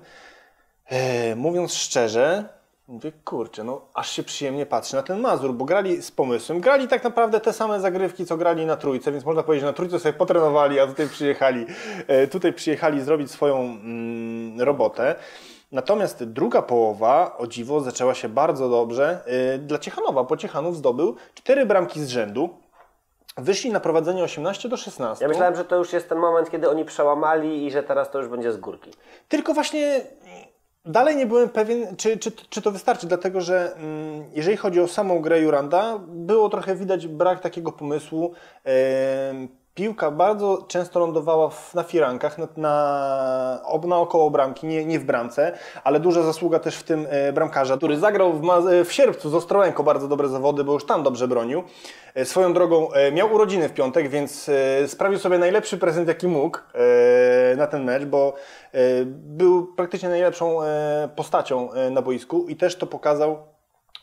e, mówiąc szczerze... Mówię, kurczę, no aż się przyjemnie patrzy na ten Mazur, bo grali z pomysłem, grali tak naprawdę te same zagrywki, co grali na Trójce, więc można powiedzieć, że na Trójce sobie potrenowali, a tutaj przyjechali, tutaj przyjechali zrobić swoją mm, robotę. Natomiast druga połowa, o dziwo, zaczęła się bardzo dobrze yy, dla Ciechanowa, bo Ciechanów zdobył cztery bramki z rzędu. Wyszli na prowadzenie osiemnaście do szesnastu. Ja myślałem, że to już jest ten moment, kiedy oni przełamali i że teraz to już będzie z górki. Tylko właśnie... Dalej nie byłem pewien, czy, czy, czy to wystarczy, dlatego że mm, jeżeli chodzi o samą grę Juranda, było trochę widać brak takiego pomysłu. Yy, piłka bardzo często lądowała w, na firankach, na, na, na około bramki, nie, nie w bramce, ale duża zasługa też w tym yy, bramkarza, który zagrał w, w Sierpcu z Ostrołęką bardzo dobre zawody, bo już tam dobrze bronił. Yy, swoją drogą yy, miał urodziny w piątek, więc yy, sprawił sobie najlepszy prezent, jaki mógł yy, na ten mecz, bo był praktycznie najlepszą postacią na boisku i też to pokazał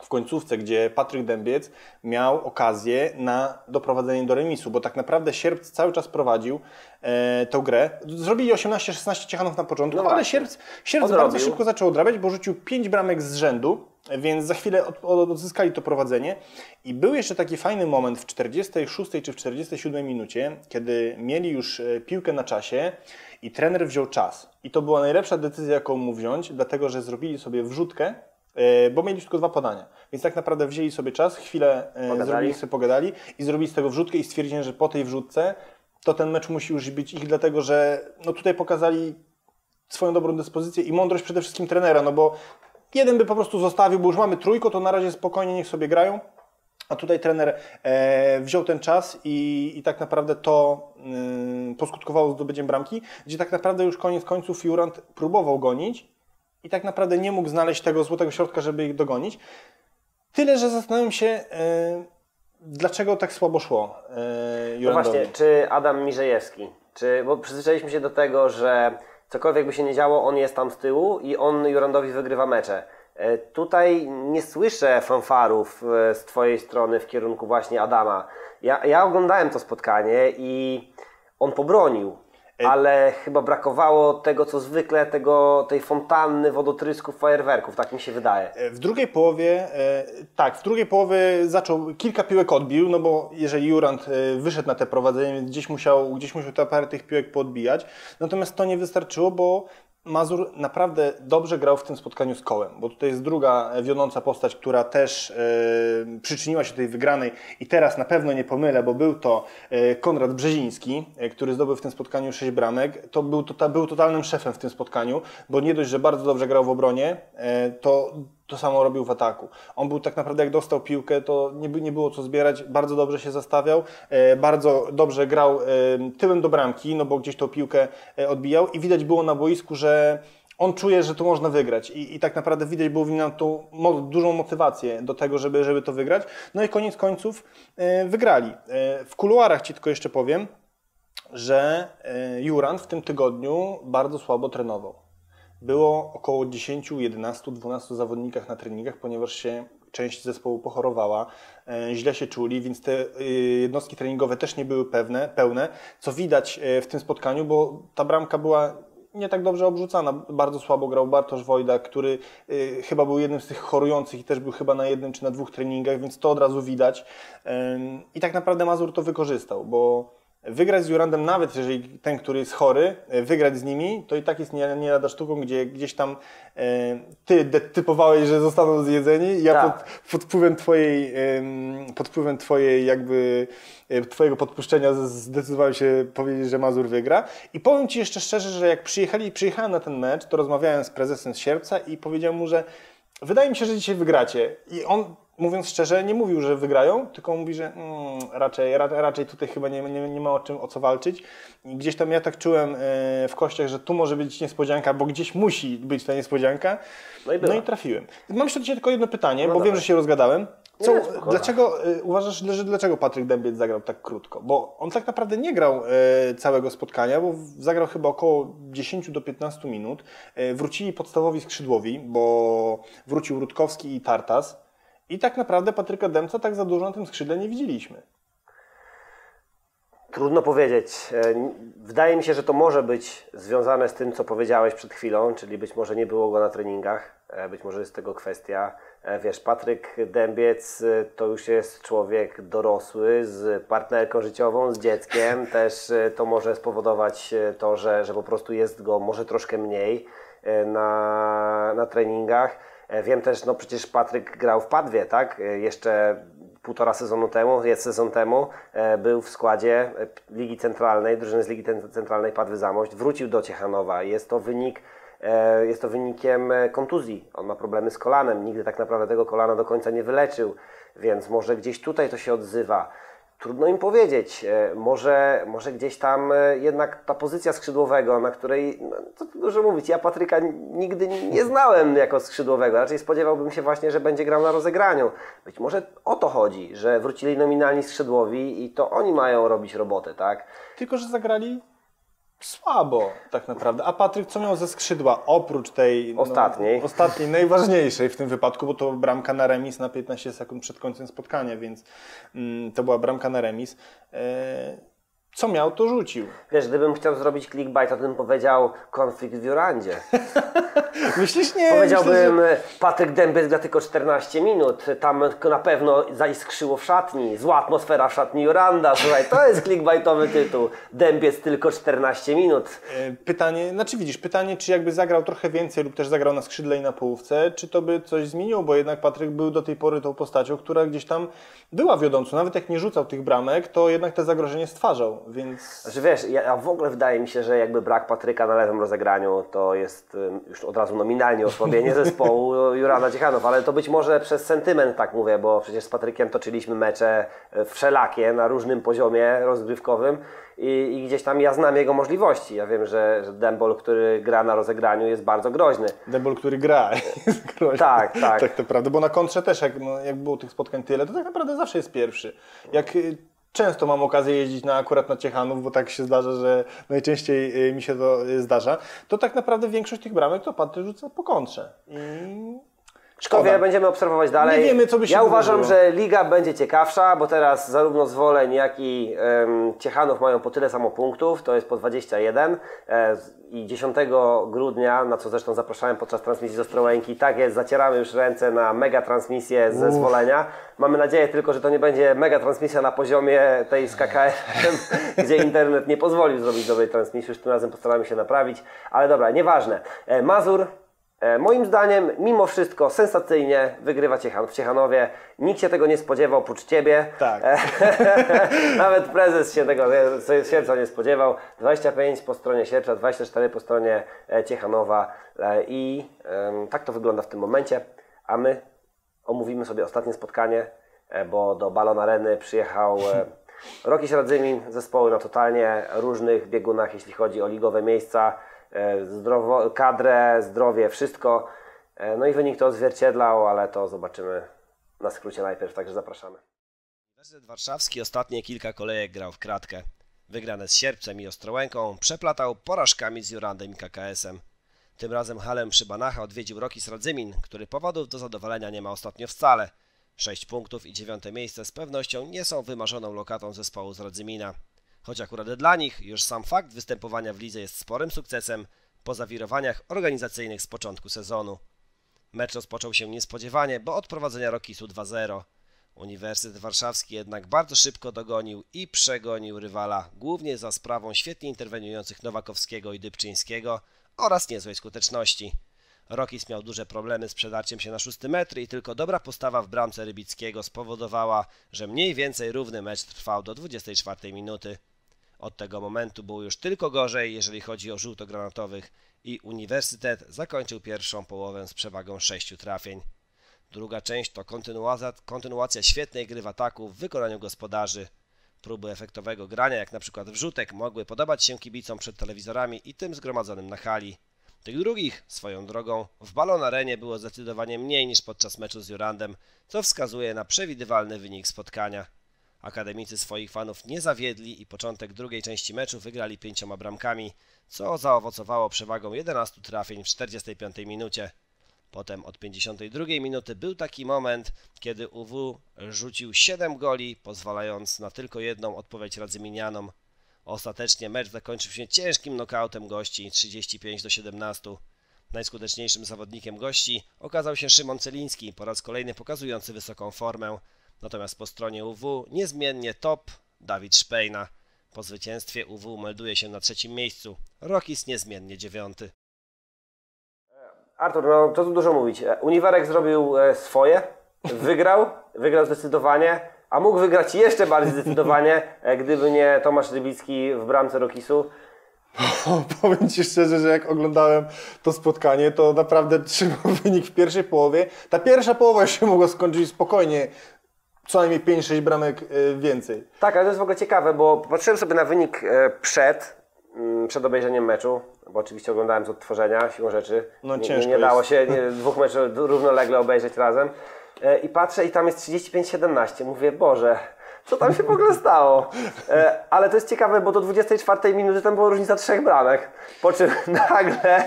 w końcówce, gdzie Patryk Dębiec miał okazję na doprowadzenie do remisu, bo tak naprawdę Sierpc cały czas prowadził e, tę grę. Zrobili osiemnaście szesnaście Ciechanów na początku, no ale Sierpc, Sierpc bardzo szybko zaczął odrabiać, bo rzucił pięć bramek z rzędu, więc za chwilę odzyskali to prowadzenie. I był jeszcze taki fajny moment w czterdziestej szóstej czy w czterdziestej siódmej minucie, kiedy mieli już piłkę na czasie i trener wziął czas. I to była najlepsza decyzja, jaką mu wziąć, dlatego że zrobili sobie wrzutkę, bo mieli tylko dwa podania. Więc tak naprawdę wzięli sobie czas, chwilę pogadali. Zrobili sobie, pogadali i zrobili z tego wrzutkę i stwierdzili, że po tej wrzutce to ten mecz musi już być ich, dlatego że no tutaj pokazali swoją dobrą dyspozycję i mądrość przede wszystkim trenera, no bo jeden by po prostu zostawił, bo już mamy trójko, to na razie spokojnie niech sobie grają. A tutaj trener e, wziął ten czas i, i tak naprawdę to y, poskutkowało zdobyciem bramki, gdzie tak naprawdę już koniec końców Jurand próbował gonić i tak naprawdę nie mógł znaleźć tego złotego środka, żeby ich dogonić. Tyle, że zastanawiam się, y, dlaczego tak słabo szło y, Jurandowi. No właśnie, czy Adam Mirzejewski, czy, bo przyzwyczailiśmy się do tego, że cokolwiek by się nie działo, on jest tam z tyłu i on Jurandowi wygrywa mecze. Tutaj nie słyszę fanfarów z Twojej strony w kierunku właśnie Adama. Ja, ja oglądałem to spotkanie i on pobronił, ale chyba brakowało tego, co zwykle, tego, tej fontanny wodotrysków, fajerwerków, tak mi się wydaje. W drugiej połowie, tak, w drugiej połowie zaczął, kilka piłek odbił, no bo jeżeli Jurand wyszedł na te prowadzenie, więc gdzieś musiał, gdzieś musiał te parę tych piłek podbijać, natomiast to nie wystarczyło, bo Mazur naprawdę dobrze grał w tym spotkaniu z Kołem, bo tutaj jest druga wiodąca postać, która też yy, przyczyniła się do tej wygranej i teraz na pewno nie pomylę, bo był to yy, Konrad Brzeziński, yy, który zdobył w tym spotkaniu sześć bramek. To był, to, ta, był totalnym szefem w tym spotkaniu, bo nie dość, że bardzo dobrze grał w obronie, yy, to to samo robił w ataku. On był tak naprawdę, jak dostał piłkę, to nie, nie było co zbierać, bardzo dobrze się zastawiał, e, bardzo dobrze grał e, tyłem do bramki, no bo gdzieś tą piłkę e, odbijał i widać było na boisku, że on czuje, że to można wygrać i, i tak naprawdę widać było w nim tą mo dużą motywację do tego, żeby, żeby to wygrać. No i koniec końców e, wygrali. E, w kuluarach Ci tylko jeszcze powiem, że e, Jurand w tym tygodniu bardzo słabo trenował. Było około dziesięciu, jedenastu, dwunastu zawodników na treningach, ponieważ się część zespołu pochorowała, źle się czuli, więc te jednostki treningowe też nie były pewne, pełne, co widać w tym spotkaniu, bo ta bramka była nie tak dobrze obrzucana. Bardzo słabo grał Bartosz Wojda, który chyba był jednym z tych chorujących i też był chyba na jednym czy na dwóch treningach, więc to od razu widać. I tak naprawdę Mazur to wykorzystał, bo wygrać z Jurandem, nawet jeżeli ten, który jest chory, wygrać z nimi, to i tak jest nie, nie lada sztuką, gdzie gdzieś tam e, ty typowałeś, że zostaną zjedzeni. Ja tak. pod, pod wpływem twojej, e, pod wpływem twojej jakby, e, twojego podpuszczenia zdecydowałem się powiedzieć, że Mazur wygra. I powiem Ci jeszcze szczerze, że jak przyjechali, przyjechałem na ten mecz, to rozmawiałem z prezesem z Sierpca i powiedziałem mu, że wydaje mi się, że dzisiaj wygracie. I on, mówiąc szczerze, nie mówił, że wygrają, tylko mówi, że mm, raczej, ra, raczej tutaj chyba nie, nie, nie ma o czym, o co walczyć. I gdzieś tam ja tak czułem y, w kościach, że tu może być niespodzianka, bo gdzieś musi być ta niespodzianka. No i, no i trafiłem. Mam jeszcze dzisiaj tylko jedno pytanie, no bo dobra. Wiem, że się rozgadałem. Co, nie, dlaczego y, uważasz, że dlaczego Patryk Dębiec zagrał tak krótko? Bo on tak naprawdę nie grał y, całego spotkania, bo zagrał chyba około dziesięć do piętnastu minut. Y, wrócili podstawowi skrzydłowi, bo wrócił Rutkowski i Tartas. I tak naprawdę Patryka Dębca tak za dużo na tym skrzydle nie widzieliśmy. Trudno powiedzieć. Wydaje mi się, że to może być związane z tym, co powiedziałeś przed chwilą, czyli być może nie było go na treningach, być może jest tego kwestia. Wiesz, Patryk Dębiec to już jest człowiek dorosły, z partnerką życiową, z dzieckiem. Też to może spowodować to, że, że po prostu jest go może troszkę mniej na, na treningach. Wiem też, no przecież Patryk grał w Padwie, tak? Jeszcze półtora sezonu temu, jest sezon temu, był w składzie Ligi Centralnej, drużyny z Ligi Centralnej Padwy Zamość, wrócił do Ciechanowa. Jest to wynik, jest to wynikiem kontuzji. On ma problemy z kolanem, nigdy tak naprawdę tego kolana do końca nie wyleczył, więc może gdzieś tutaj to się odzywa. Trudno im powiedzieć, może, może gdzieś tam jednak ta pozycja skrzydłowego, na której, no, co tu dużo mówić, ja Patryka nigdy nie znałem jako skrzydłowego, raczej spodziewałbym się właśnie, że będzie grał na rozegraniu. Być może o to chodzi, że wrócili nominalni skrzydłowi i to oni mają robić robotę, tak? Tylko że zagrali Słabo tak naprawdę. A Patryk co miał ze skrzydła oprócz tej ostatniej, no, ostatniej najważniejszej w tym wypadku, bo to bramka na remis na piętnaście sekund przed końcem spotkania, więc mm, to była bramka na remis. E Co miał, to rzucił. Wiesz, gdybym chciał zrobić clickbait, to bym powiedział konflikt w Jurandzie. Myślisz, nie? Powiedziałbym, myślę, że... Patryk Dębiec gra tylko czternaście minut, tam na pewno zaiskrzyło w szatni, zła atmosfera w szatni Juranda. Słuchaj, to jest clickbaitowy tytuł. Dębiec tylko czternaście minut. Pytanie, znaczy widzisz, pytanie, czy jakby zagrał trochę więcej lub też zagrał na skrzydle i na połówce, czy to by coś zmieniło, bo jednak Patryk był do tej pory tą postacią, która gdzieś tam była wiodącą. Nawet jak nie rzucał tych bramek, to jednak te zagrożenie stwarzał. Więc... Znaczy, wiesz, ja w ogóle wydaje mi się, że jakby brak Patryka na lewym rozegraniu to jest już od razu nominalnie osłabienie zespołu Juranda Ciechanów, ale to być może przez sentyment tak mówię, bo przecież z Patrykiem toczyliśmy mecze wszelakie na różnym poziomie rozgrywkowym i, i gdzieś tam ja znam jego możliwości. Ja wiem, że, że Dębol, który gra na rozegraniu, jest bardzo groźny. Dębol, który gra, jest groźny. Tak, tak. Tak naprawdę, bo na kontrze też, jak, no, jak było tych spotkań tyle, to tak naprawdę zawsze jest pierwszy. Jak... Często mam okazję jeździć na, akurat na Ciechanów, bo tak się zdarza, że najczęściej mi się to zdarza. To tak naprawdę większość tych bramek to Patryk rzuca po kontrze. I... Szkoda. Będziemy obserwować dalej. Nie wiemy, co by się ja uważam, wydarzyło. Że liga będzie ciekawsza, bo teraz zarówno Zwoleń, jak i um, Ciechanów mają po tyle samo punktów, to jest po dwadzieścia jeden e, i dziesiątego grudnia, na co zresztą zapraszałem podczas transmisji z Ostrołęki, tak jest, zacieramy już ręce na mega transmisję ze Zwolenia. Mamy nadzieję tylko, że to nie będzie mega transmisja na poziomie tej z K K S-em, gdzie internet nie pozwolił zrobić dobrej transmisji, już tym razem postaramy się naprawić, ale dobra, nieważne. E, Mazur moim zdaniem, mimo wszystko, sensacyjnie wygrywa Ciechan w Ciechanowie. Nikt się tego nie spodziewał, oprócz Ciebie. Tak. Nawet prezes się tego Sierpca nie spodziewał. dwadzieścia pięć po stronie Sierpca, dwadzieścia cztery po stronie Ciechanowa. I um, tak to wygląda w tym momencie. A my omówimy sobie ostatnie spotkanie, bo do Balon Areny przyjechał Rokis Radzymin. Zespoły na totalnie różnych biegunach, jeśli chodzi o ligowe miejsca. Zdrowo, kadrę, zdrowie, wszystko. No i wynik to odzwierciedlał, ale to zobaczymy na skrócie najpierw, także zapraszamy. Uniwersytet Warszawski ostatnie kilka kolejek grał w kratkę. Wygrane z Sierpcem i Ostrołęką przeplatał porażkami z Jurandem i K K S-em. Tym razem halę przy Banacha odwiedził Rokis Radzymin, który powodów do zadowolenia nie ma ostatnio wcale. Sześć punktów i dziewiąte miejsce z pewnością nie są wymarzoną lokatą zespołu z Radzymina. Choć akurat dla nich już sam fakt występowania w lidze jest sporym sukcesem po zawirowaniach organizacyjnych z początku sezonu. Mecz rozpoczął się niespodziewanie, bo od prowadzenia Rokisu dwa zero. Uniwersytet Warszawski jednak bardzo szybko dogonił i przegonił rywala, głównie za sprawą świetnie interweniujących Nowakowskiego i Dybczyńskiego oraz niezłej skuteczności. Rokis miał duże problemy z przedarciem się na szósty metr i tylko dobra postawa w bramce Rybickiego spowodowała, że mniej więcej równy mecz trwał do dwudziestej czwartej minuty. Od tego momentu było już tylko gorzej, jeżeli chodzi o żółtogranatowych i Uniwersytet zakończył pierwszą połowę z przewagą sześciu trafień. Druga część to kontynuacja świetnej gry w ataku w wykonaniu gospodarzy. Próby efektowego grania, jak na przykład wrzutek, mogły podobać się kibicom przed telewizorami i tym zgromadzonym na hali. Tych drugich, swoją drogą, w Balon Arenie było zdecydowanie mniej niż podczas meczu z Jurandem, co wskazuje na przewidywalny wynik spotkania. Akademicy swoich fanów nie zawiedli i początek drugiej części meczu wygrali pięcioma bramkami, co zaowocowało przewagą jedenastu trafień w czterdziestej piątej minucie. Potem od pięćdziesiątej drugiej minuty był taki moment, kiedy U W rzucił siedem goli, pozwalając na tylko jedną odpowiedź Radzyminianom. Ostatecznie mecz zakończył się ciężkim nokautem gości trzydzieści pięć do siedemnastu. Najskuteczniejszym zawodnikiem gości okazał się Szymon Celiński, po raz kolejny pokazujący wysoką formę. Natomiast po stronie U W niezmiennie top Dawid Szpejna. Po zwycięstwie U W melduje się na trzecim miejscu. Rokis niezmiennie dziewiąty. Artur, no co tu dużo mówić. Uniwerek zrobił swoje, wygrał, wygrał zdecydowanie. A mógł wygrać jeszcze bardziej zdecydowanie, gdyby nie Tomasz Rybicki w bramce Rokisu. O, powiem Ci szczerze, że jak oglądałem to spotkanie, to naprawdę trzymał wynik w pierwszej połowie. Ta pierwsza połowa się mogła skończyć spokojnie. Co najmniej pięć sześć bramek więcej. Tak, ale to jest w ogóle ciekawe, bo patrzyłem sobie na wynik przed, przed obejrzeniem meczu, bo oczywiście oglądałem z odtworzenia, siłą rzeczy. No, nie, ciężko nie dało się nie, dwóch meczów równolegle obejrzeć razem. I patrzę i tam jest trzydzieści pięć siedemnaście. Mówię, Boże, co tam się w ogóle stało. Ale to jest ciekawe, bo do dwudziestej czwartej minuty tam była różnica trzech bramek. Po czym nagle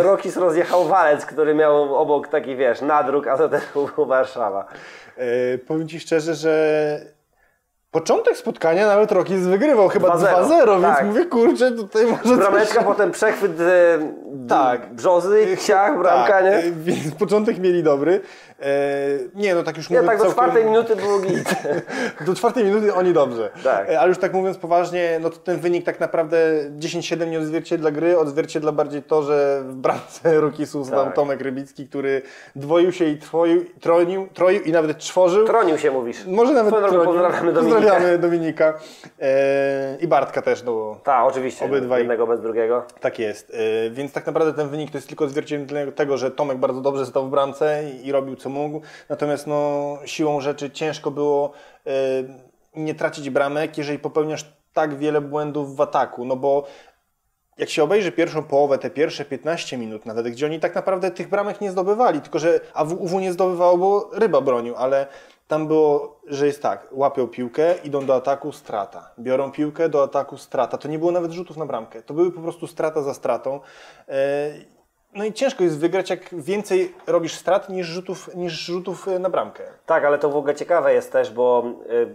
Rokis rozjechał walec, który miał obok taki, wiesz, nadruk A Z S-A W F Warszawa. E, powiem Ci szczerze, że początek spotkania nawet Rokis wygrywał, chyba dwa zero, tak. Więc mówię, kurczę, tutaj może brameczka, coś... potem przechwyt e, tak. Brzozy, Ciach, bramka, tak. Nie? Więc początek mieli dobry. E, nie, no tak już nie, mówię... Nie, tak do całkiem... czwartej minuty było git. Do czwartej minuty oni dobrze. Tak. Ale już tak mówiąc poważnie, no to ten wynik tak naprawdę dziesięć siedem nie odzwierciedla gry, odzwierciedla bardziej to, że w bramce Rokisu znał tak. Tomek Rybicki, który dwoił się i troił, tronił, troił i nawet czworzył. Tronił się, mówisz. Może nawet tronił. Pozdrawiamy Dominika. Pozdrawiamy Dominika e, i Bartka też, no tak, oczywiście, obydwaj. Jednego bez drugiego. Tak jest, e, więc tak naprawdę ten wynik to jest tylko odzwierciedlenie tego, że Tomek bardzo dobrze stał w bramce i, i robił co mógł, natomiast no, siłą rzeczy ciężko było e, nie tracić bramek, jeżeli popełniasz tak wiele błędów w ataku, no bo jak się obejrzy pierwszą połowę, te pierwsze piętnaście minut nawet, gdzie oni tak naprawdę tych bramek nie zdobywali, tylko że A W U W nie zdobywało, bo Ryba bronił, ale tam było, że jest tak, łapią piłkę, idą do ataku, strata. Biorą piłkę, do ataku, strata. To nie było nawet rzutów na bramkę. To były po prostu strata za stratą. No i ciężko jest wygrać, jak więcej robisz strat niż rzutów, niż rzutów na bramkę. Tak, ale to w ogóle ciekawe jest też, bo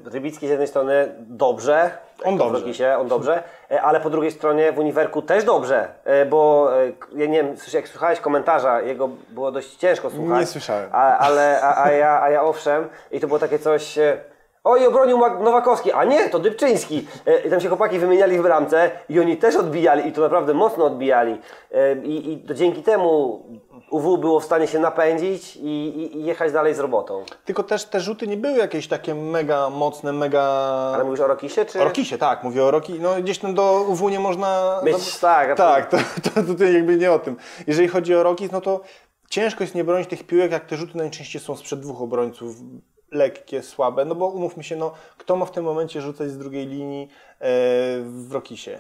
Rybicki z jednej strony dobrze, on dobrze, się, on dobrze, ale po drugiej stronie w Uniwerku też dobrze, bo ja nie wiem, jak słuchałeś komentarza, jego było dość ciężko słuchać. Nie słyszałem. A, ale, a, a, ja, a ja owszem, i to było takie coś... Oj, obronił Nowakowski, a nie, to Dybczyński. I tam się chłopaki wymieniali w bramce i oni też odbijali i to naprawdę mocno odbijali. I, i to dzięki temu U W było w stanie się napędzić i, i jechać dalej z robotą. Tylko też te rzuty nie były jakieś takie mega mocne, mega... Ale mówisz o Rokisie, czy... O Rokisie, tak, mówię o Rokisie. No gdzieś tam do U W nie można... Mieć, tak. Tak, to, to tutaj jakby nie o tym. Jeżeli chodzi o Rokis, no to ciężko jest nie bronić tych piłek, jak te rzuty najczęściej są sprzed dwóch obrońców. Lekkie, słabe, no bo umówmy się, no kto ma w tym momencie rzucać z drugiej linii e, w Rokisie?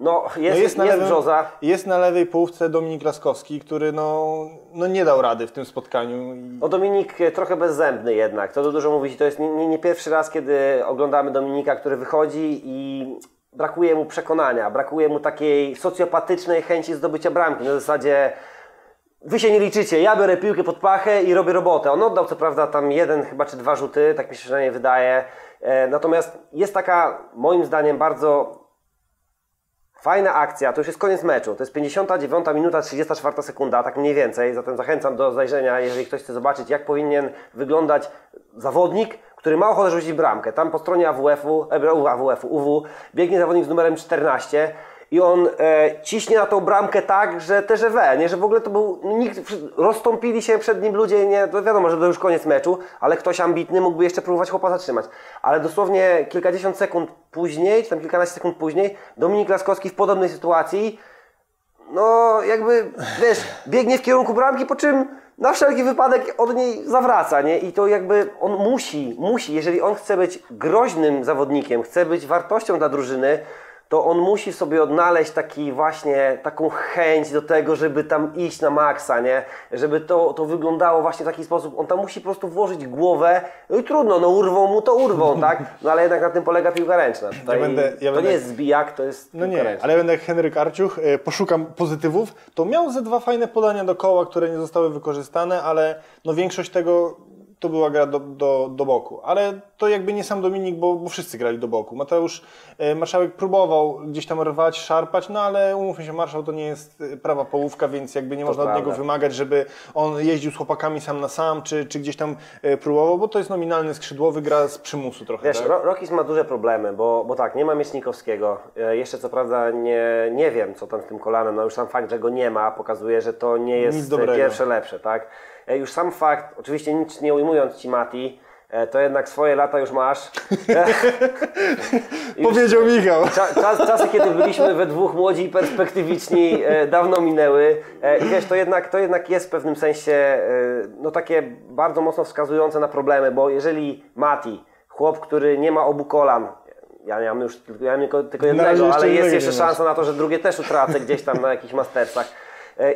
No jest, no jest, jest, na jest lewym, brzoza. Jest na lewej połówce Dominik Laskowski, który no, no nie dał rady w tym spotkaniu. I... O Dominik trochę bezzębny jednak, to dużo mówić, to jest nie, nie, nie pierwszy raz, kiedy oglądamy Dominika, który wychodzi i brakuje mu przekonania, brakuje mu takiej socjopatycznej chęci zdobycia bramki, na zasadzie wy się nie liczycie, ja biorę piłkę pod pachę i robię robotę. On oddał co prawda tam jeden chyba czy dwa rzuty, tak mi się przynajmniej wydaje. E, natomiast jest taka moim zdaniem bardzo fajna akcja, to już jest koniec meczu. To jest pięćdziesiąta dziewiąta minuta, trzydziesta czwarta sekunda, tak mniej więcej. Zatem zachęcam do zajrzenia, jeżeli ktoś chce zobaczyć, jak powinien wyglądać zawodnik, który ma ochotę rzucić bramkę. Tam po stronie A W F-u, A W F-u, U W biegnie zawodnik z numerem czternaście. I on e, ciśnie na tą bramkę tak, że też we, nie, że w ogóle to był, nikt, rozstąpili się przed nim ludzie, nie, to wiadomo, że to już koniec meczu, ale ktoś ambitny mógłby jeszcze próbować chłopa zatrzymać. Ale dosłownie kilkadziesiąt sekund później, czy tam kilkanaście sekund później, Dominik Laskowski w podobnej sytuacji, no jakby, wiesz, biegnie w kierunku bramki, po czym na wszelki wypadek od niej zawraca, nie, i to jakby on musi, musi, jeżeli on chce być groźnym zawodnikiem, chce być wartością dla drużyny, to on musi w sobie odnaleźć taki właśnie, taką chęć do tego, żeby tam iść na maksa, nie? Żeby to, to wyglądało właśnie w taki sposób. On tam musi po prostu włożyć głowę, no i trudno, no urwą mu, to urwą, tak? No ale jednak na tym polega piłka ręczna. Ja będę, ja to będę... nie jest zbijak, to jest no nie, ręczna. Ale ja będę jak Henryk Arciuch, poszukam pozytywów, to miał ze dwa fajne podania do koła, które nie zostały wykorzystane, ale no większość tego... To była gra do, do, do boku, ale to jakby nie sam Dominik, bo, bo wszyscy grali do boku. Mateusz e, Marszałek próbował gdzieś tam rwać, szarpać, no ale umówmy się, Marszał to nie jest prawa połówka, więc jakby nie to można prawda. Od niego wymagać, żeby on jeździł z chłopakami sam na sam, czy, czy gdzieś tam e, próbował, bo to jest nominalny skrzydłowy, gra z przymusu trochę. Wiesz, tak? Ro Rokis ma duże problemy, bo, bo tak, nie ma Miecznikowskiego, e, jeszcze co prawda nie, nie wiem, co tam z tym kolanem, no już sam fakt, że go nie ma, pokazuje, że to nie jest pierwsze lepsze, tak? Już sam fakt, oczywiście nic nie ujmując Ci, Mati, to jednak swoje lata już masz. już Powiedział Michał. Czas, czasy, kiedy byliśmy we dwóch młodzi i perspektywiczni, dawno minęły. I wiesz, to jednak, to jednak jest w pewnym sensie no, takie bardzo mocno wskazujące na problemy, bo jeżeli Mati, chłop, który nie ma obu kolan, ja nie mam już ja mam tylko, tylko jednego, ale jest jeszcze szansa na to, że drugie też utracę gdzieś tam na jakichś mastercach.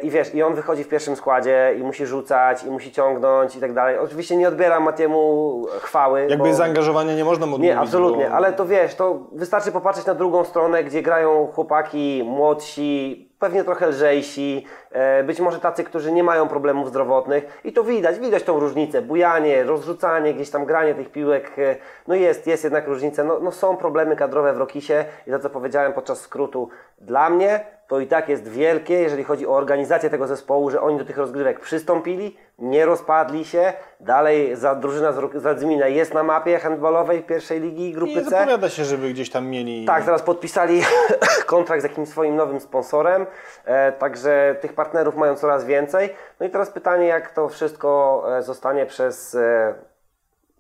I wiesz, i on wychodzi w pierwszym składzie i musi rzucać, i musi ciągnąć i tak dalej. Oczywiście nie odbieram Matiemu chwały. Jakby bo... zaangażowania nie można mu odmówić. Nie, absolutnie, bo... ale to wiesz, to wystarczy popatrzeć na drugą stronę, gdzie grają chłopaki młodsi, pewnie trochę lżejsi, być może tacy, którzy nie mają problemów zdrowotnych i to widać, widać tą różnicę, bujanie, rozrzucanie, gdzieś tam granie tych piłek, no jest, jest jednak różnica, no, no są problemy kadrowe w Rokisie i to co powiedziałem podczas skrótu, dla mnie to i tak jest wielkie, jeżeli chodzi o organizację tego zespołu, że oni do tych rozgrywek przystąpili, nie rozpadli się, dalej za drużyna z Radzymina jest na mapie handballowej pierwszej ligi grupy C. I zapowiada się, żeby gdzieś tam mieli... Tak, zaraz podpisali kontrakt z jakimś swoim nowym sponsorem, e, także tych partnerów mają coraz więcej. No i teraz pytanie, jak to wszystko zostanie przez e,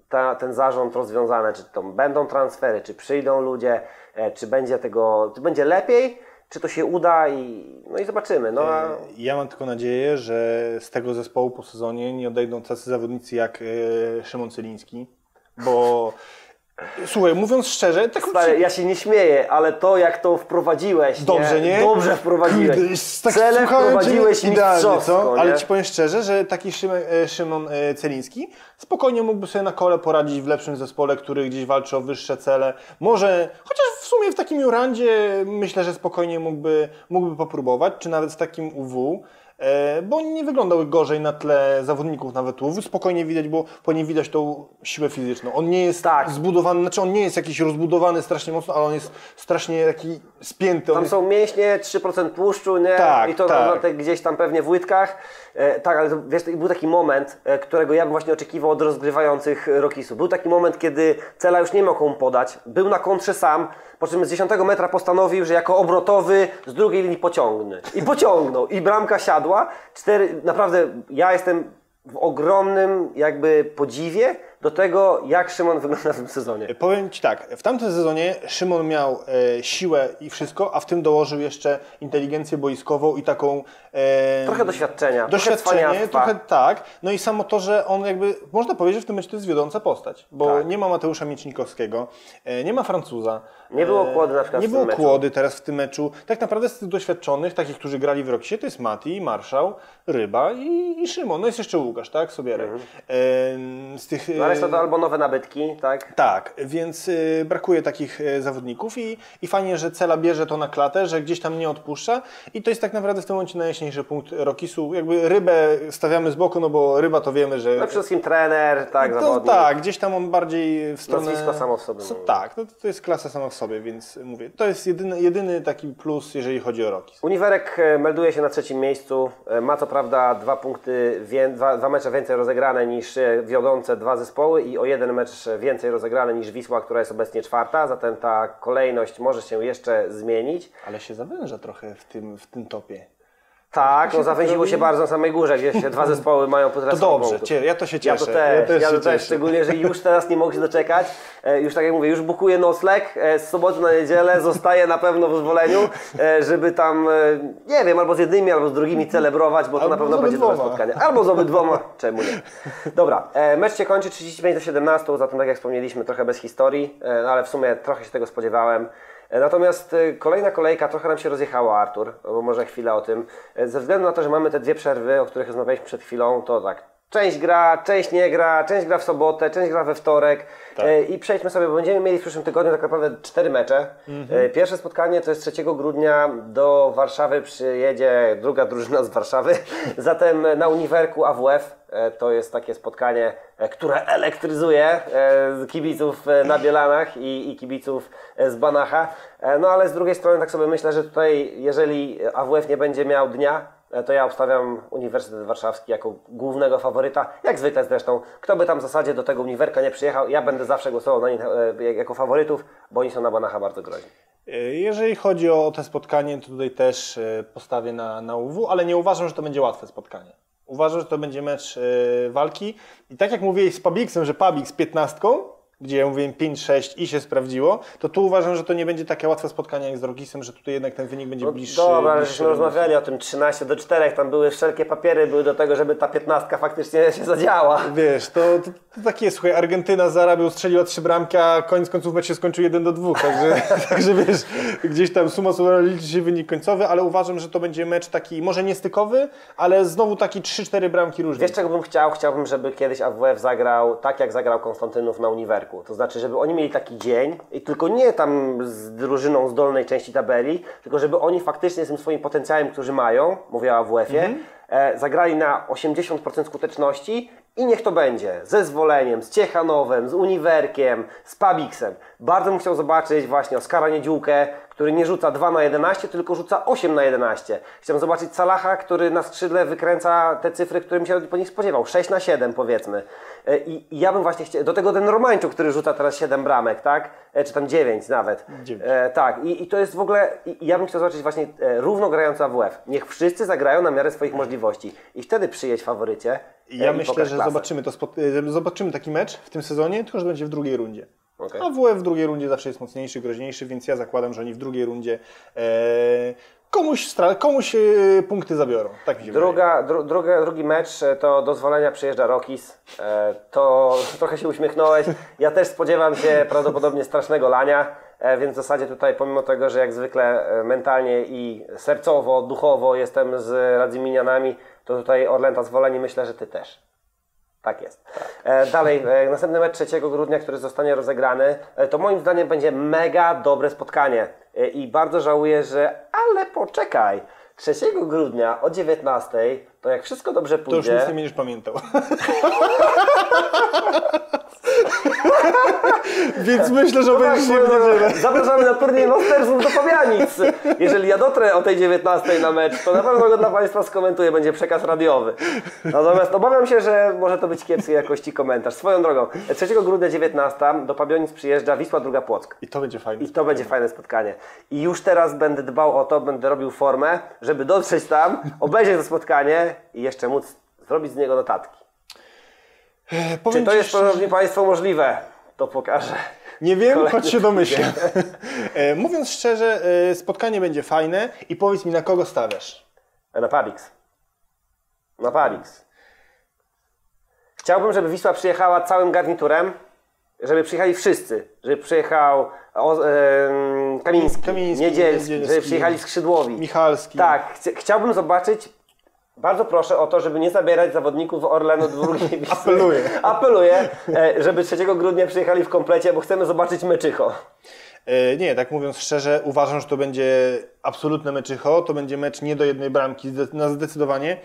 ta, ten zarząd rozwiązane, czy to będą transfery, czy przyjdą ludzie, e, czy będzie tego, czy będzie lepiej? Czy to się uda i, no i zobaczymy. No, a... Ja mam tylko nadzieję, że z tego zespołu po sezonie nie odejdą tacy zawodnicy jak yy, Szymon Celiński, bo słuchaj, mówiąc szczerze... Tak... Stary, ja się nie śmieję, ale to jak to wprowadziłeś... Dobrze, nie? nie? Dobrze wprowadziłeś. Tak, cele wprowadziłeś mistrzowsko. Ale ci powiem szczerze, że taki Szymon, Szymon Celiński spokojnie mógłby sobie na kole poradzić w lepszym zespole, który gdzieś walczy o wyższe cele. Może, chociaż w sumie w takim Jurandzie myślę, że spokojnie mógłby, mógłby popróbować, czy nawet z takim U W. Bo nie wyglądały gorzej na tle zawodników nawet U W. Spokojnie widać, bo po nim widać tą siłę fizyczną. On nie jest tak zbudowany, znaczy on nie jest jakiś rozbudowany strasznie mocno, ale on jest strasznie taki spięty. Tam są mięśnie, trzy procent tłuszczu, nie? Tak, i to tak. Tam, gdzieś tam pewnie w łydkach. E, tak, ale to, wiesz, to był taki moment, e, którego ja bym właśnie oczekiwał od rozgrywających Rokisu. Był taki moment, kiedy Cela już nie mogą podać, był na kontrze sam, po czym z dziesiątego metra postanowił, że jako obrotowy z drugiej linii pociągnie. I pociągnął, i bramka siadła. Cztery, naprawdę ja jestem w ogromnym jakby podziwie do tego, jak Szymon wygląda w tym sezonie. Powiem ci tak, w tamtym sezonie Szymon miał e, siłę i wszystko, a w tym dołożył jeszcze inteligencję boiskową i taką... E, trochę doświadczenia. Doświadczenie, trochę tak. No i samo to, że on jakby... Można powiedzieć, że w tym meczu to jest wiodąca postać, bo tak. Nie ma Mateusza Miecznikowskiego, e, nie ma Francuza. Nie było Kłody na przykład. Nie było Kłody teraz w tym meczu. Tak naprawdę z tych doświadczonych, takich, którzy grali w Rokisie, to jest Mati, Marszał, Ryba i, i Szymon. No jest jeszcze Łukasz, tak? Sobierek. Mhm. E, z tych... No, ale to, to albo nowe nabytki, tak? Tak, więc y, brakuje takich y, zawodników i, i fajnie, że Cela bierze to na klatę, że gdzieś tam nie odpuszcza i to jest tak naprawdę w tym momencie najjaśniejszy punkt Rokisu. Jakby Rybę stawiamy z boku, no bo Ryba to wiemy, że... No przede wszystkim trener, tak, to, zawodnik. Tak, gdzieś tam on bardziej w stronę... Nazwisko samo w sobie. Co, tak, to, to jest klasa sama w sobie, więc mówię, to jest jedyny, jedyny taki plus, jeżeli chodzi o Rokis. Uniwerek melduje się na trzecim miejscu, ma co prawda dwa punkty, wie, dwa, dwa mecze więcej rozegrane niż wiodące dwa zespoły i o jeden mecz więcej rozegrany niż Wisła, która jest obecnie czwarta, zatem ta kolejność może się jeszcze zmienić. Ale się zawęża trochę w tym, w tym topie. Tak, no zawęziło się bardzo na samej górze, gdzie się dwa zespoły mają po teraz. To dobrze, ja to się cieszę. Ja to też, ja też, ja to też szczególnie, że już teraz nie mogę się doczekać. Już tak jak mówię, już bukuję nocleg z soboty na niedzielę, zostaję na pewno w Zwoleniu, żeby tam, nie wiem, albo z jednymi, albo z drugimi celebrować, bo to albo na pewno będzie dobre spotkanie. Albo z obydwoma, czemu nie. Dobra, mecz się kończy trzydzieści pięć do siedemnastu, zatem tak jak wspomnieliśmy, trochę bez historii, no ale w sumie trochę się tego spodziewałem. Natomiast kolejna kolejka trochę nam się rozjechała, Artur, bo może chwilę o tym. Ze względu na to, że mamy te dwie przerwy, o których rozmawialiśmy przed chwilą, to tak, część gra, część nie gra, część gra w sobotę, część gra we wtorek. Tak. I przejdźmy sobie, bo będziemy mieli w przyszłym tygodniu tak naprawdę cztery mecze. Mhm. Pierwsze spotkanie to jest trzeciego grudnia, do Warszawy przyjedzie druga drużyna z Warszawy, zatem na Uniwerku A W F. To jest takie spotkanie, które elektryzuje kibiców na Bielanach i kibiców z Banacha. No ale z drugiej strony tak sobie myślę, że tutaj jeżeli A W F nie będzie miał dnia, to ja obstawiam Uniwersytet Warszawski jako głównego faworyta, jak zwykle zresztą. Kto by tam w zasadzie do tego Uniwerka nie przyjechał, ja będę zawsze głosował na nich jako faworytów, bo oni są na Banacha bardzo groźni. Jeżeli chodzi o to spotkanie, to tutaj też postawię na, na U W, ale nie uważam, że to będzie łatwe spotkanie. Uważam, że to będzie mecz yy, walki i tak jak mówiłeś z Pabiksem, że Pabik z piętnastką, gdzie ja mówiłem pięć sześć i się sprawdziło, to tu uważam, że to nie będzie takie łatwe spotkanie jak z Rokisem, że tutaj jednak ten wynik będzie no bliższy. Dobra, bliższy żeśmy rozmawiali o tym trzynaście do czterech, tam były wszelkie papiery, były do tego, żeby ta piętnastka faktycznie się zadziała. Wiesz, to, to, to tak jest, słuchaj, Argentyna zarabił, strzeliła trzy bramki, a koniec końców mecz się skończył jeden do dwóch, także, także wiesz, gdzieś tam suma summarum liczy się wynik końcowy, ale uważam, że to będzie mecz taki, może nie stykowy, ale znowu taki trzy cztery bramki różnicy. Wiesz, czego bym chciał? Chciałbym, żeby kiedyś A W F zagrał tak, jak zagrał Konstantynów na Uniwersytecie. To znaczy, żeby oni mieli taki dzień i tylko nie tam z drużyną z dolnej części tabeli, tylko żeby oni faktycznie z tym swoim potencjałem, który mają, mówię o A W F-ie, mm-hmm. e, zagrali na osiemdziesiąt procent skuteczności i niech to będzie ze Zwoleniem, z Ciechanowem, z Uniwerkiem, z Pabiksem. Bardzo bym chciał zobaczyć właśnie Oskara Niedziółkę, który nie rzuca dwa na jedenaście, tylko rzuca osiem na jedenaście. Chciałbym zobaczyć Salaha, który na skrzydle wykręca te cyfry, którym się po nich spodziewał. sześć na siedem powiedzmy. I, i ja bym właśnie chciał... Do tego ten Romańczuk, który rzuca teraz siedem bramek, tak? Czy tam dziewięć nawet. dziewięć. E, tak. I, I to jest w ogóle... I, ja bym chciał zobaczyć właśnie e, równo grający A W F. Niech wszyscy zagrają na miarę swoich możliwości. I wtedy przyjedź faworycie. E, ja myślę, że zobaczymy, to spod... zobaczymy taki mecz w tym sezonie, tylko że będzie w drugiej rundzie. Okay. A W F w drugiej rundzie zawsze jest mocniejszy, groźniejszy, więc ja zakładam, że oni w drugiej rundzie e, komuś, komuś e, punkty zabiorą. Tak mi się Druga, dru, druga, drugi mecz to do Zwolenia przyjeżdża Rokis. E, to trochę się uśmiechnąłeś. Ja też spodziewam się prawdopodobnie strasznego lania, e, więc w zasadzie tutaj pomimo tego, że jak zwykle mentalnie i sercowo, duchowo jestem z Radzyminianami, to tutaj Orlęta Zwoleń, myślę, że ty też. Tak jest. Tak. E, dalej, e, następny mecz trzeciego grudnia, który zostanie rozegrany, e, to moim zdaniem będzie mega dobre spotkanie. E, I bardzo żałuję, że... Ale poczekaj! trzeciego grudnia o dziewiętnastej, to jak wszystko dobrze pójdzie... To już nic nie będziesz pamiętał. Więc myślę, że będzie się w zapraszamy na turniej Mastersów do Pabianic. Jeżeli ja dotrę o tej dziewiętnastej na mecz, to na pewno go dla Państwa skomentuję. Będzie przekaz radiowy. Natomiast obawiam się, że może to być kiepskiej jakości komentarz. Swoją drogą, trzeciego grudnia dziewiętnasta do Pabianic przyjeżdża Wisła druga Płock. I to będzie fajne I to spotkanie. będzie fajne spotkanie. I już teraz będę dbał o to, będę robił formę, żeby dotrzeć tam, obejrzeć to spotkanie i jeszcze móc zrobić z niego notatki. Powiem Czy to jest, szanowni że... Państwo, możliwe? To pokażę. Nie wiem, Kolejny choć się domyślam. Mówiąc szczerze, spotkanie będzie fajne i powiedz mi, na kogo stawiasz? Na Pabiks. Na Pabiks. Chciałbym, żeby Wisła przyjechała całym garniturem, żeby przyjechali wszyscy, żeby przyjechał o, e, Kamiński, Kamiński Niedzielski, Niedzielski, żeby przyjechali Skrzydłowi. Michalski. Tak, chci chciałbym zobaczyć. Bardzo proszę o to, żeby nie zabierać zawodników Orlenu drugiej Wisły. Apeluję. Apeluję, żeby trzeciego grudnia przyjechali w komplecie, bo chcemy zobaczyć meczycho. Nie, tak mówiąc szczerze, uważam, że to będzie absolutne meczycho. To będzie mecz nie do jednej bramki, na zdecydowanie.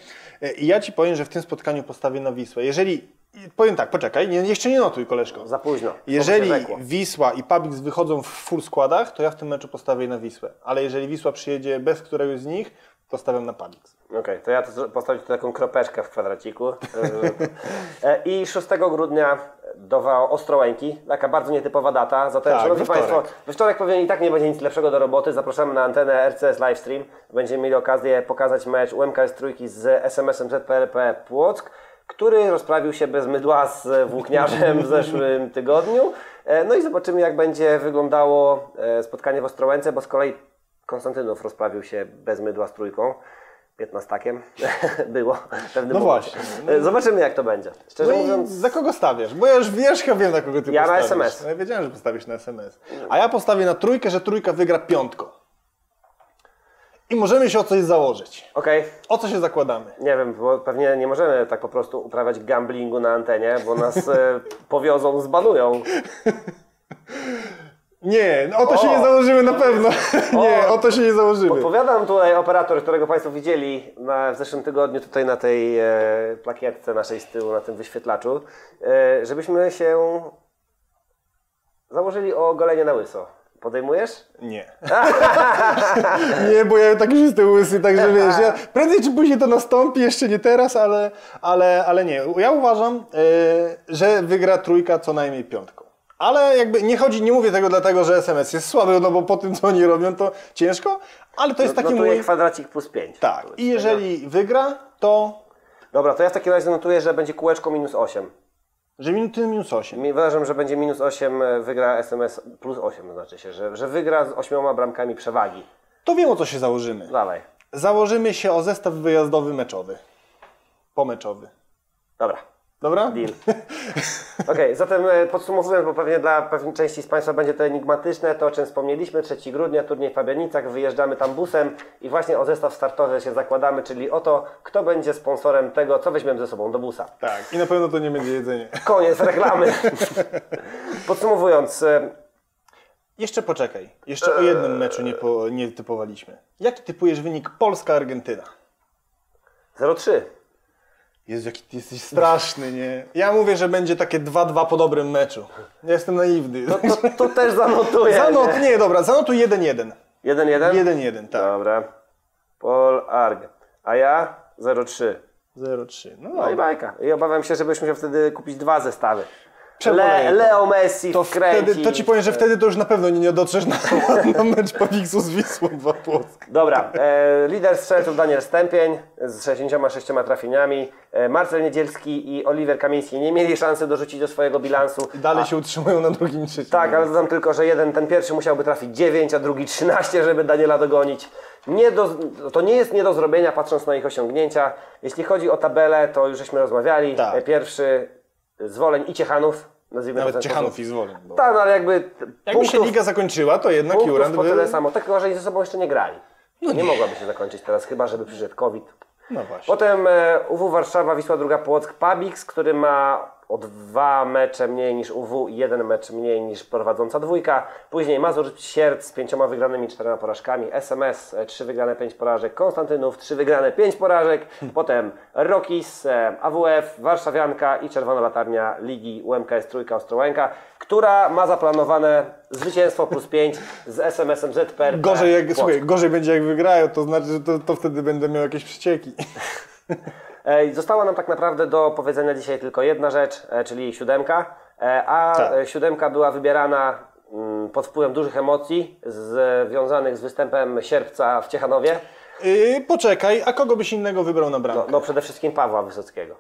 I ja Ci powiem, że w tym spotkaniu postawię na Wisłę. Jeżeli, powiem tak, poczekaj, nie, jeszcze nie notuj, koleżko. Za późno. Jeżeli Wisła i Pabiks wychodzą w full składach, to ja w tym meczu postawię na Wisłę. Ale jeżeli Wisła przyjedzie bez któregoś z nich, postawiam na Pabiks. Okej, okay, to ja postawię tu taką kropeczkę w kwadraciku. I szóstego grudnia do Ostrołęki. Taka bardzo nietypowa data. Zatem, tak, szanowni Państwo, we wtorek powiem i tak nie będzie nic lepszego do roboty. Zapraszamy na antenę R C S Livestream. Będziemy mieli okazję pokazać mecz U M K S Trójki z S M S-em Z P R P Płock, który rozprawił się bez mydła z Włókniarzem w zeszłym tygodniu. No i zobaczymy, jak będzie wyglądało spotkanie w Ostrołęce, bo z kolei Konstantynów rozprawił się bez mydła z Trójką. Piętnastakiem było. Pewnym no właśnie. Zobaczymy, jak to będzie. Szczerze no mówiąc... Za kogo stawiasz? Bo ja już wiesz, ja wiem, na kogo ty ja postawisz. Ja na S M S. Ja wiedziałem, że postawisz na S M S. A ja postawię na Trójkę, że Trójka wygra piątką. I możemy się o coś założyć. Okej. Okay. O co się zakładamy? Nie wiem, bo pewnie nie możemy tak po prostu uprawiać gamblingu na antenie, bo nas powiozą, zbanują. Nie, no o to o. się nie założymy na pewno. O. Nie, o to się nie założymy. Podpowiadam tutaj operator, którego Państwo widzieli na, w zeszłym tygodniu tutaj na tej e, plakietce naszej z tyłu, na tym wyświetlaczu, e, żebyśmy się założyli o golenie na łyso. Podejmujesz? Nie. Nie, bo ja tak już jestem łysy, także wiesz, ja prędzej czy później to nastąpi, jeszcze nie teraz, ale, ale, ale nie. Ja uważam, e, że wygra Trójka co najmniej piątką. Ale jakby nie chodzi, nie mówię tego dlatego, że S M S jest słaby, no bo po tym, co oni robią, to ciężko, ale to jest no, taki no to mój... jest kwadracik plus pięć. Tak, i jeżeli wygra, to... Dobra, to ja w takim razie notuję, że będzie kółeczko minus osiem. Że minus, minus osiem. Uważam, że będzie minus osiem, wygra S M S plus osiem, to znaczy się, że, że wygra z ośmioma bramkami przewagi. To wiem, o co się założymy. Dawaj. Założymy się o zestaw wyjazdowy meczowy. Pomeczowy. Dobra. Dobra? Deal. Okej, okay, zatem podsumowując, bo pewnie dla pewnej części z Państwa będzie to enigmatyczne, to o czym wspomnieliśmy, trzeciego grudnia, turniej w Fabianicach, wyjeżdżamy tam busem i właśnie o zestaw startowy się zakładamy, czyli o to, kto będzie sponsorem tego, co weźmiemy ze sobą do busa. Tak, i na pewno to nie będzie jedzenie. Koniec reklamy. Podsumowując... Jeszcze poczekaj, jeszcze o jednym meczu nie, po, nie typowaliśmy. Jaki typujesz wynik Polska-Argentyna? zero trzy. Jezu, jaki ty jesteś straszny, nie? Ja mówię, że będzie takie dwa dwa po dobrym meczu. Ja jestem naiwny. To, to, to też zanotuję. Zanot, nie? nie, dobra, zanotuj jeden jeden. jeden jeden? jeden jeden, tak. Dobra. Pol-Arg. A ja zero trzy. zero trzy. No, no i bajka. I obawiam się, że byśmy się wtedy kupić dwa zestawy. Le, Leo Messi to wkręci. Wtedy, to ci powiem, że wtedy to już na pewno nie, nie dotrzesz na, na mecz po Wiksu z Wisłą dwa Płock. Dobra, e, lider strzelców Daniel Stępień z sześćdziesięcioma sześcioma trafieniami. E, Marcel Niedzielski i Oliwier Kamiński nie mieli szansy dorzucić do swojego bilansu. I dalej a, się utrzymują na drugim trzecim. Tak, ale dodam tylko, że jeden, ten pierwszy musiałby trafić dziewięć, a drugi trzynaście, żeby Daniela dogonić. Nie do, to nie jest nie do zrobienia, patrząc na ich osiągnięcia. Jeśli chodzi o tabelę, to już żeśmy rozmawiali. Tak. E, pierwszy Zwoleń i Ciechanów. Nazwijmy Nawet Ciechanów i Zwoleń. Bo... Tak, no ale jakby... Jakby się liga zakończyła, to jednak Jurand by... tyle samo. Tylko, że ze sobą jeszcze nie grali. No nie, nie mogłaby się zakończyć teraz, chyba żeby przyszedł COVID. No właśnie. Potem U W Warszawa, Wisła druga Płock, Pabix, który ma o dwa mecze mniej niż U W i jeden mecz mniej niż prowadząca dwójka. Później Mazur Sierpc z pięcioma wygranymi, czterema porażkami. S M S, trzy wygrane, pięć porażek. Konstantynów, trzy wygrane, pięć porażek. Potem Rokis, A W F, Warszawianka i Czerwona Latarnia Ligi U M K S Trójka Ostrołęka, która ma zaplanowane zwycięstwo plus pięć z S M S-em Z P R P. Gorzej, jak, słuchaj, gorzej będzie jak wygrają, to znaczy, że to, to wtedy będę miał jakieś przecieki. Została nam tak naprawdę do powiedzenia dzisiaj tylko jedna rzecz, czyli siódemka, a tak. siódemka była wybierana pod wpływem dużych emocji związanych z występem Sierpca w Ciechanowie. Yy, poczekaj, a kogo byś innego wybrał na bramkę? No, no przede wszystkim Pawła Wysockiego,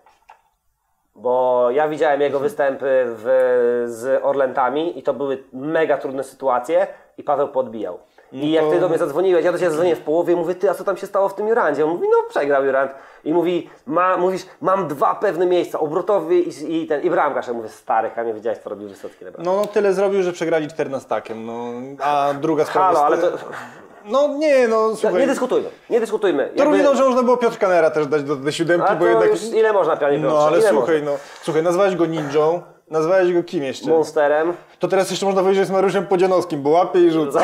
bo ja widziałem jego występy w, z Orlętami i to były mega trudne sytuacje i Paweł podbijał. I jak ty do mnie zadzwoniłeś, ja do ciebie zadzwonię w połowie, mówię, ty, a co tam się stało w tym Jurandzie? On mówi, no przegrał Jurand. I mówi, ma, mówisz, mam dwa pewne miejsca, obrotowy i, i ten, i bramkarz. Ja mówię, stary, a nie wiedziałeś, co robił Wysocki. No, no tyle zrobił, że przegrali czternastakiem, no, a druga sprawa... Halo, ale to... No nie, no słuchaj. Nie dyskutujmy, nie dyskutujmy. To jakby... równie że można było Piotrka Nera też dać do, do siódemki, a bo jednak... Już ile można, Piotrze? No ale ile słuchaj, można? No, słuchaj, nazwałeś go ninją. Nazwałeś go kim jeszcze? Monsterem. To teraz jeszcze można powiedzieć, że jest Mariuszem Pudzianowskim, bo łapie i rzuca.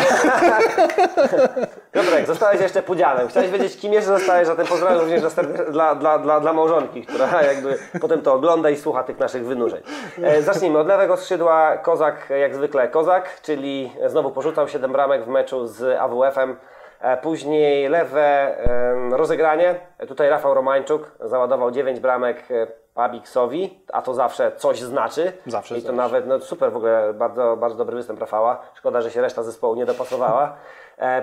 Piotrek, zostałeś jeszcze Pudzianem. Chciałeś wiedzieć, kim jeszcze zostałeś, zatem pozdrawiam również dla, dla, dla, dla małżonki, która jakby potem to ogląda i słucha tych naszych wynurzeń. E, zacznijmy od lewego skrzydła. Kozak, jak zwykle Kozak, czyli znowu porzucał siedem bramek w meczu z A W F-em. Później lewe rozegranie, tutaj Rafał Romańczuk załadował dziewięć bramek Pabiksowi, a to zawsze coś znaczy. Zawsze. I to znaczy. Nawet no super, w ogóle bardzo, bardzo dobry występ Rafała, szkoda, że się reszta zespołu nie dopasowała.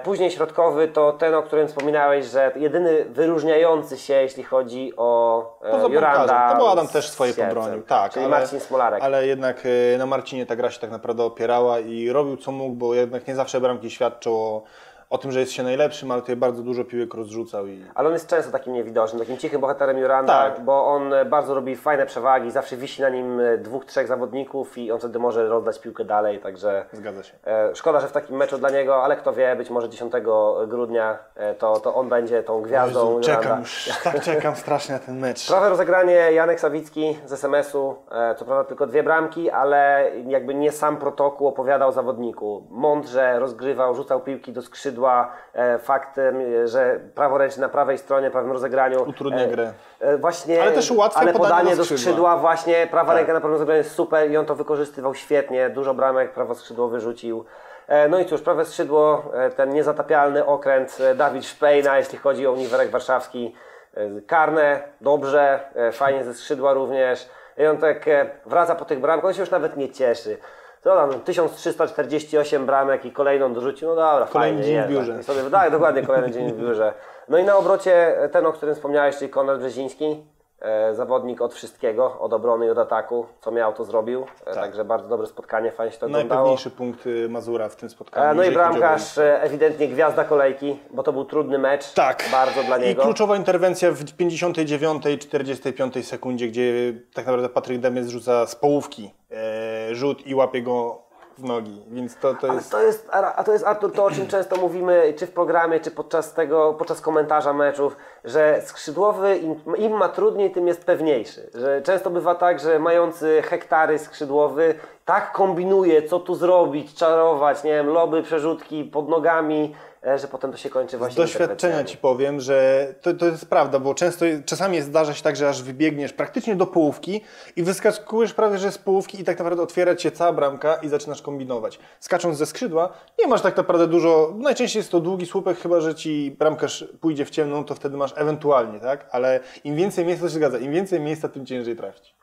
Później środkowy to ten, o którym wspominałeś, że jedyny wyróżniający się, jeśli chodzi o e, Juranda. To był Adam też swoje pobronił, tak. Czyli ale, Marcin Smolarek. Ale jednak na Marcinie ta gra się tak naprawdę opierała i robił co mógł, bo jednak nie zawsze bramki świadczyło o tym, że jest się najlepszym, ale tutaj bardzo dużo piłek rozrzucał. I... Ale on jest często takim niewidocznym, takim cichym bohaterem Juranda, tak. Bo on bardzo robi fajne przewagi, zawsze wisi na nim dwóch, trzech zawodników i on wtedy może rozdać piłkę dalej, także... Zgadza się. Szkoda, że w takim meczu dla niego, ale kto wie, być może dziesiątego grudnia to, to on będzie tą gwiazdą Jezu, Juranda. Czekam już, tak czekam strasznie na ten mecz. Prawe rozegranie Janek Sawicki z S M S-u, co prawda tylko dwie bramki, ale jakby nie sam protokół opowiadał zawodniku. Mądrze rozgrywał, rzucał piłki do skrzydła. Faktem, że praworęczny na prawej stronie, prawym rozegraniu utrudnia grę. Właśnie, ale też ułatwia ale podanie, podanie do skrzydła. skrzydła właśnie prawa tak. ręka na prawym rozegraniu jest super i on to wykorzystywał świetnie. Dużo bramek prawo skrzydło wyrzucił. No i cóż, prawe skrzydło, ten niezatapialny okręt Dawid Szpejna, jeśli chodzi o Uniwersytet Warszawski. Karne, dobrze, fajnie ze skrzydła również. I on tak wraca po tych bramkach, on się już nawet nie cieszy. No tam tysiąc trzysta czterdzieści osiem bramek i kolejną dorzucił, no dobra, kolejny fajnie, dzień w biurze. Sobie, tak, dokładnie, kolejny dzień w biurze. No i na obrocie ten, o którym wspomniałeś, czyli Konrad Brzeziński, Zawodnik od wszystkiego, od obrony i od ataku, co miał, to zrobił. Tak. Także bardzo dobre spotkanie, fajnie się to oglądało. Najpewniejszy punkt Mazura w tym spotkaniu. No i bramkarz, ewidentnie gwiazda kolejki, bo to był trudny mecz, tak, bardzo dla niego. I kluczowa interwencja w pięćdziesiątej dziewiątej, czterdziestej piątej sekundzie, gdzie tak naprawdę Patryk Dębiec rzuca z połówki e, rzut i łapie go w nogi, więc to, to jest... A to jest, a to jest, Artur, to, o czym często mówimy, czy w programie, czy podczas tego, podczas komentarza meczów, że skrzydłowy im, im ma trudniej, tym jest pewniejszy. Że często bywa tak, że mający hektary skrzydłowy tak kombinuje, co tu zrobić, czarować, nie wiem, loby, przerzutki pod nogami, że potem to się kończy właśnie... Z doświadczenia Ci powiem, że to, to jest prawda, bo często, czasami zdarza się tak, że aż wybiegniesz praktycznie do połówki i wyskakujesz prawie, że z połówki i tak naprawdę otwiera Cię cała bramka i zaczynasz kombinować. Skacząc ze skrzydła nie masz tak naprawdę dużo, najczęściej jest to długi słupek, chyba że Ci bramkarz pójdzie w ciemną, to wtedy masz ewentualnie, tak? Ale im więcej miejsca, to się zgadza, im więcej miejsca, tym ciężej trafić.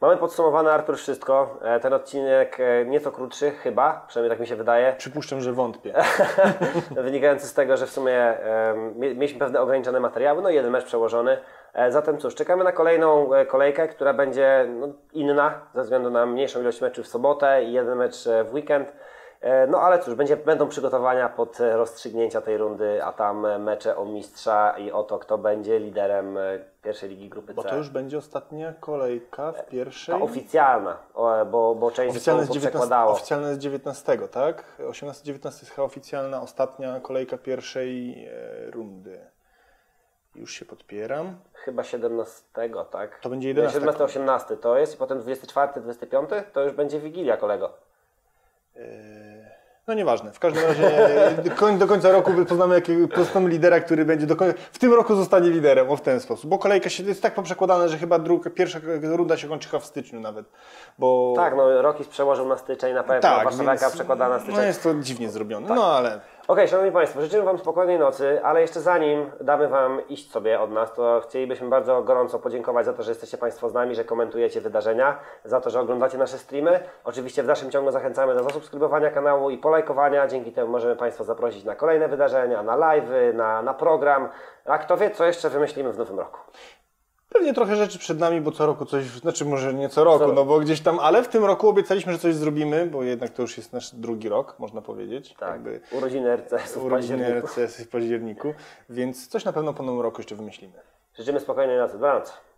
Mamy podsumowane, Artur, wszystko. Ten odcinek nieco krótszy chyba, przynajmniej tak mi się wydaje. Przypuszczam, że wątpię. Wynikający z tego, że w sumie mieliśmy pewne ograniczone materiały, no i jeden mecz przełożony. Zatem cóż, czekamy na kolejną kolejkę, która będzie no, inna, ze względu na mniejszą ilość meczów w sobotę i jeden mecz w weekend. No ale cóż, będzie, będą przygotowania pod rozstrzygnięcia tej rundy, a tam mecze o mistrza i o to, kto będzie liderem pierwszej ligi grupy C. Bo to już będzie ostatnia kolejka w pierwszej... Ta oficjalna, bo, bo część oficjalna zespołów przekładało. Oficjalna jest dziewiętnastego, tak? osiemnastego dziewiętnastego jest chyba oficjalna, ostatnia kolejka pierwszej rundy. Już się podpieram. Chyba siedemnastego, tak? To będzie jedenastego. siedemnastego osiemnastego to jest i potem dwudziestego czwartego dwudziestego piątego to już będzie Wigilia, kolego. No nieważne, w każdym razie do końca roku poznamy, poznamy lidera, który będzie do końca, w tym roku zostanie liderem, o w ten sposób, bo kolejka się, jest tak poprzekładana, że chyba druga, pierwsza runda się kończy w styczniu nawet, bo... Tak, no Rokis przełożył na styczeń na pewno, tak, Warszawianka przekłada na styczeń. No jest to dziwnie zrobione, tak. No ale... Okej, szanowni Państwo, życzymy Wam spokojnej nocy, ale jeszcze zanim damy Wam iść sobie od nas, to chcielibyśmy bardzo gorąco podziękować za to, że jesteście Państwo z nami, że komentujecie wydarzenia, za to, że oglądacie nasze streamy. Oczywiście w dalszym ciągu zachęcamy do zasubskrybowania kanału i polajkowania. Dzięki temu możemy Państwa zaprosić na kolejne wydarzenia, na live'y, na, na program. A kto wie, co jeszcze wymyślimy w nowym roku. Pewnie trochę rzeczy przed nami, bo co roku coś, znaczy może nie co roku, co? No bo gdzieś tam, ale w tym roku obiecaliśmy, że coś zrobimy, bo jednak to już jest nasz drugi rok, można powiedzieć. Tak, jakby, urodziny R C S-u w urodziny R C S-u w październiku, więc coś na pewno po nowym roku jeszcze wymyślimy. Życzymy spokojnej nocy, dobranoc.